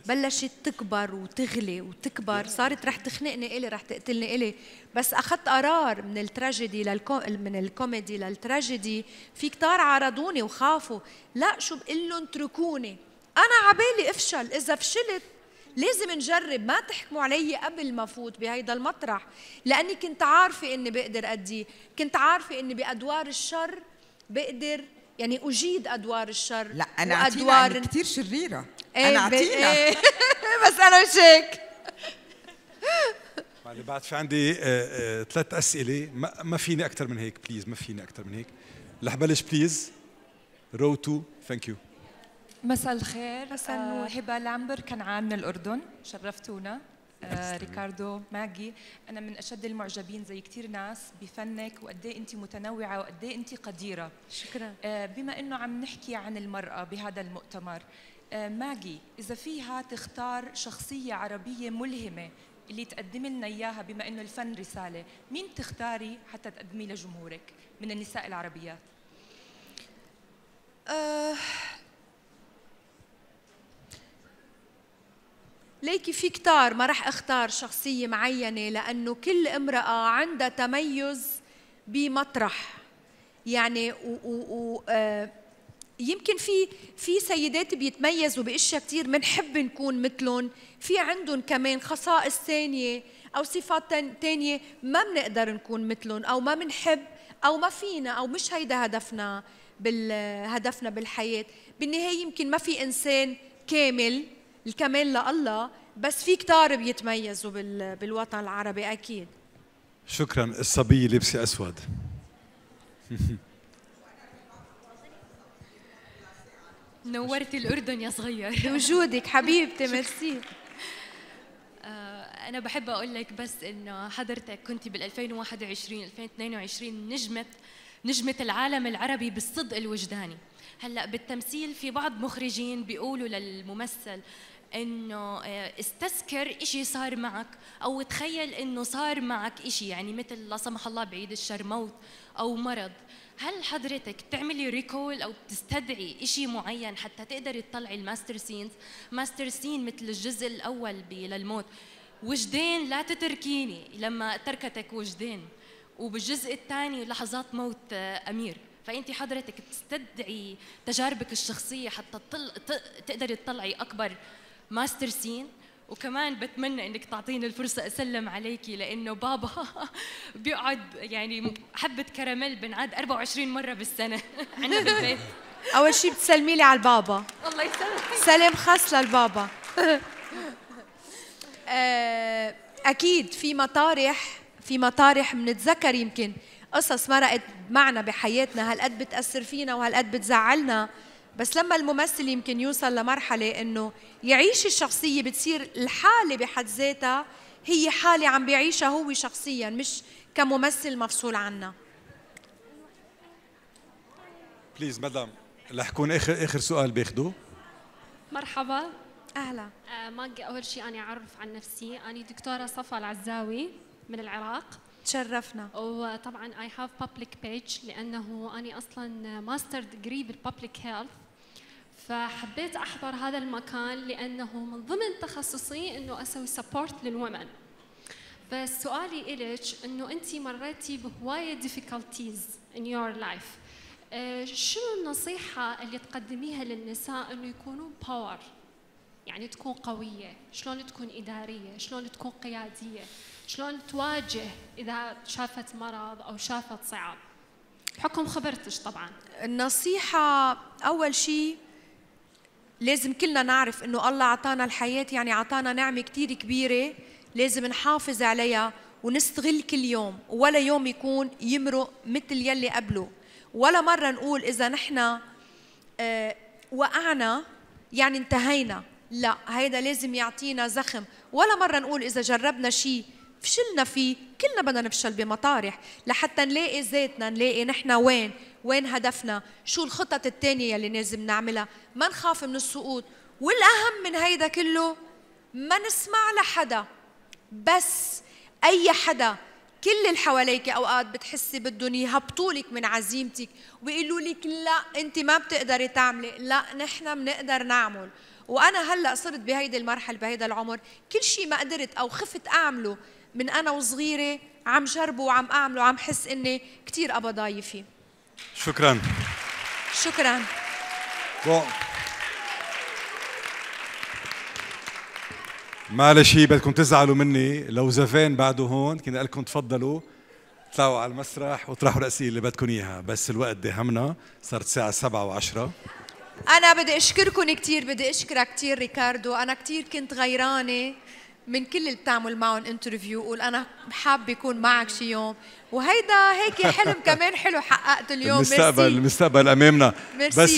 بلشت تكبر وتغلي وتكبر، صارت رح تخنقني إلي، رح تقتلني إلي، بس أخذت قرار من التراجيدي من الكوميدي للتراجيدي. في كتار عارضوني وخافوا، لا شو بقول لهم اتركوني، أنا عبالي أفشل، إذا فشلت لازم نجرب، ما تحكموا علي قبل ما فوت بهيدا المطرح، لأني كنت عارفة إني بقدر أدي، كنت عارفة إني بأدوار الشر بقدر يعني أجيد أدوار الشر. لا أنا عطينا كثير شريرة، أنا عطينا بس أنا مش هيك. بعد في عندي 3 أسئلة، ما فيني أكثر من هيك بليز، ما فيني أكثر من هيك. رح بلش بليز رو 2. ثانك يو. مساء الخير، وهبة لامبر كنعان من الأردن، شرفتونا. ريكاردو، ماجي، أنا من أشد المعجبين زي كتير ناس بفنك، وقد إيه أنت متنوعة وقد إيه أنت قديرة. شكرا. بما إنه عم نحكي عن المرأة بهذا المؤتمر، ماجي إذا فيها تختار شخصية عربية ملهمة اللي تقدم لنا إياها، بما إنه الفن رسالة، مين تختاري حتى تقدمي لجمهورك من النساء العربيات؟ ليكي في كتار، ما رح اختار شخصية معينة، لأنه كل امرأة عندها تميز بمطرح، يعني يمكن في سيدات بيتميزوا بأشياء كتير بنحب نكون مثلهم، في عندهم كمان خصائص ثانية أو صفات ثانية ما بنقدر نكون مثلهم أو ما بنحب أو ما فينا أو مش هيدا هدفنا هدفنا بالحياة. بالنهاية يمكن ما في إنسان كامل، الكمال لله، بس في كتار بيتميزوا بالوطن العربي أكيد. شكراً. الصبية لبسي أسود. نورت الأردن يا صغير. وجودك حبيبتي، ميرسي. أنا بحب أقول لك بس إنه حضرتك كنت بال 2021 2022 نجمة العالم العربي بالصدق الوجداني. هلا بالتمثيل في بعض مخرجين بيقولوا للممثل إنه استذكر إشي صار معك أو تخيل إنه صار معك إشي، يعني مثل لا سمح الله بعيد الشر موت أو مرض. هل حضرتك بتعملي ريكول أو بتستدعي إشي معين حتى تقدري تطلعي الماستر سينز؟ ماستر سين مثل الجزء الأول للموت، وجدين لا تتركيني لما تركتك وجدين، وبالجزء الثاني لحظات موت أمير. فأنت حضرتك بتستدعي تجاربك الشخصية حتى تقدري تطلعي أكبر ماستر سين. وكمان بتمنى انك تعطيني الفرصه اسلم عليكي، لانه بابا بيقعد يعني حبه كراميل بنعاد 24 مره بالسنه عندنا بالبيت. اول شيء بتسلمي لي على البابا. الله يسلمك. سلام خاص للبابا. اكيد في مطارح بنتذكر يمكن قصص مرقت معنا بحياتنا، هالقد بتاثر فينا وهالقد بتزعلنا، بس لما الممثل يمكن يوصل لمرحلة إنه يعيش الشخصية بتصير الحالة بحد ذاتها هي حالة عم بيعيشها هو شخصياً، مش كممثل مفصول عنها. بليز مدام رح يكون آخر سؤال باخذوه. مرحبا. أهلا. ماجي، أول شيء أنا أعرف عن نفسي، أنا دكتورة صفا العزاوي من العراق. تشرفنا. وطبعاً I have public page لأنه أنا أصلاً ماستر ديجري بالpublic health، فحبيت أحضر هذا المكان لأنه من ضمن تخصصي إنه أسوي سبورت للومن. فسؤالي إلك إنه أنت مريتي بهواية difficulties in your life، شنو النصيحة اللي تقدميها للنساء إنه يكونوا باور، يعني تكون قوية، شلون تكون إدارية، شلون تكون قيادية، شلون تواجه إذا شافت مرض أو شافت صعاب، بحكم خبرتش طبعاً؟ النصيحة أول شيء لازم كلنا نعرف إنه الله أعطانا الحياة، يعني أعطانا نعمة كتير كبيرة لازم نحافظ عليها ونستغل كل يوم، ولا يوم يكون يمرق مثل يلي قبله، ولا مرة نقول إذا نحن وقعنا يعني انتهينا، لا، هيدا لازم يعطينا زخم. ولا مرة نقول إذا جربنا شيء فشلنا فيه، كلنا بدنا نفشل بمطارح لحتى نلاقي ذاتنا، نلاقي نحن وين هدفنا، شو الخطط الثانية اللي لازم نعملها، ما نخاف من السقوط، والأهم من هيدا كله ما نسمع لحدا، بس أي حدا. كل اللي حواليك أوقات بتحسي بدهم يهبطولك من عزيمتك ويقولوا لك لا أنت ما بتقدري تعملي، لا نحن بنقدر نعمل. وأنا هلأ صرت بهيدي المرحلة بهيدا العمر، كل شيء ما قدرت أو خفت أعمله من أنا وصغيرة عم جربه وعم أعمله، وعم حس إني كتير أبا ضايفي. شكراً. شكراً. معلش بدكم تزعلوا مني لو زفان بعده هون، كنا قلكم تفضلوا طلعوا على المسرح وطرحوا الأسئلة اللي بدكم إياها، بس الوقت داهمنا، صارت الساعة 7:10. أنا بدي أشكركم كتير، بدي أشكرك كتير ريكاردو، أنا كتير كنت غيرانة من كل اللي بتعمل معهم انترفيو، قول أنا حابة يكون معك شي يوم، وهيدا هيك حلم كمان حلو حققته اليوم. المستقبل، ميرسي. المستقبل أمامنا. ميرسي. بس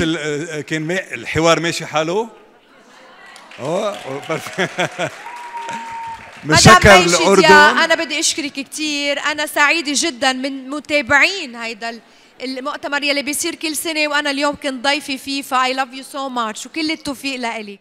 كان الحوار ماشي حاله. مشكر الأردن. أنا بدي أشكرك كتير، أنا سعيدة جدا من متابعين هيدا المؤتمر يلي بيصير كل سنة، وأنا اليوم كنت ضيفي فيه، فأي لاف يو سو ماتش، وكل التوفيق لإلك.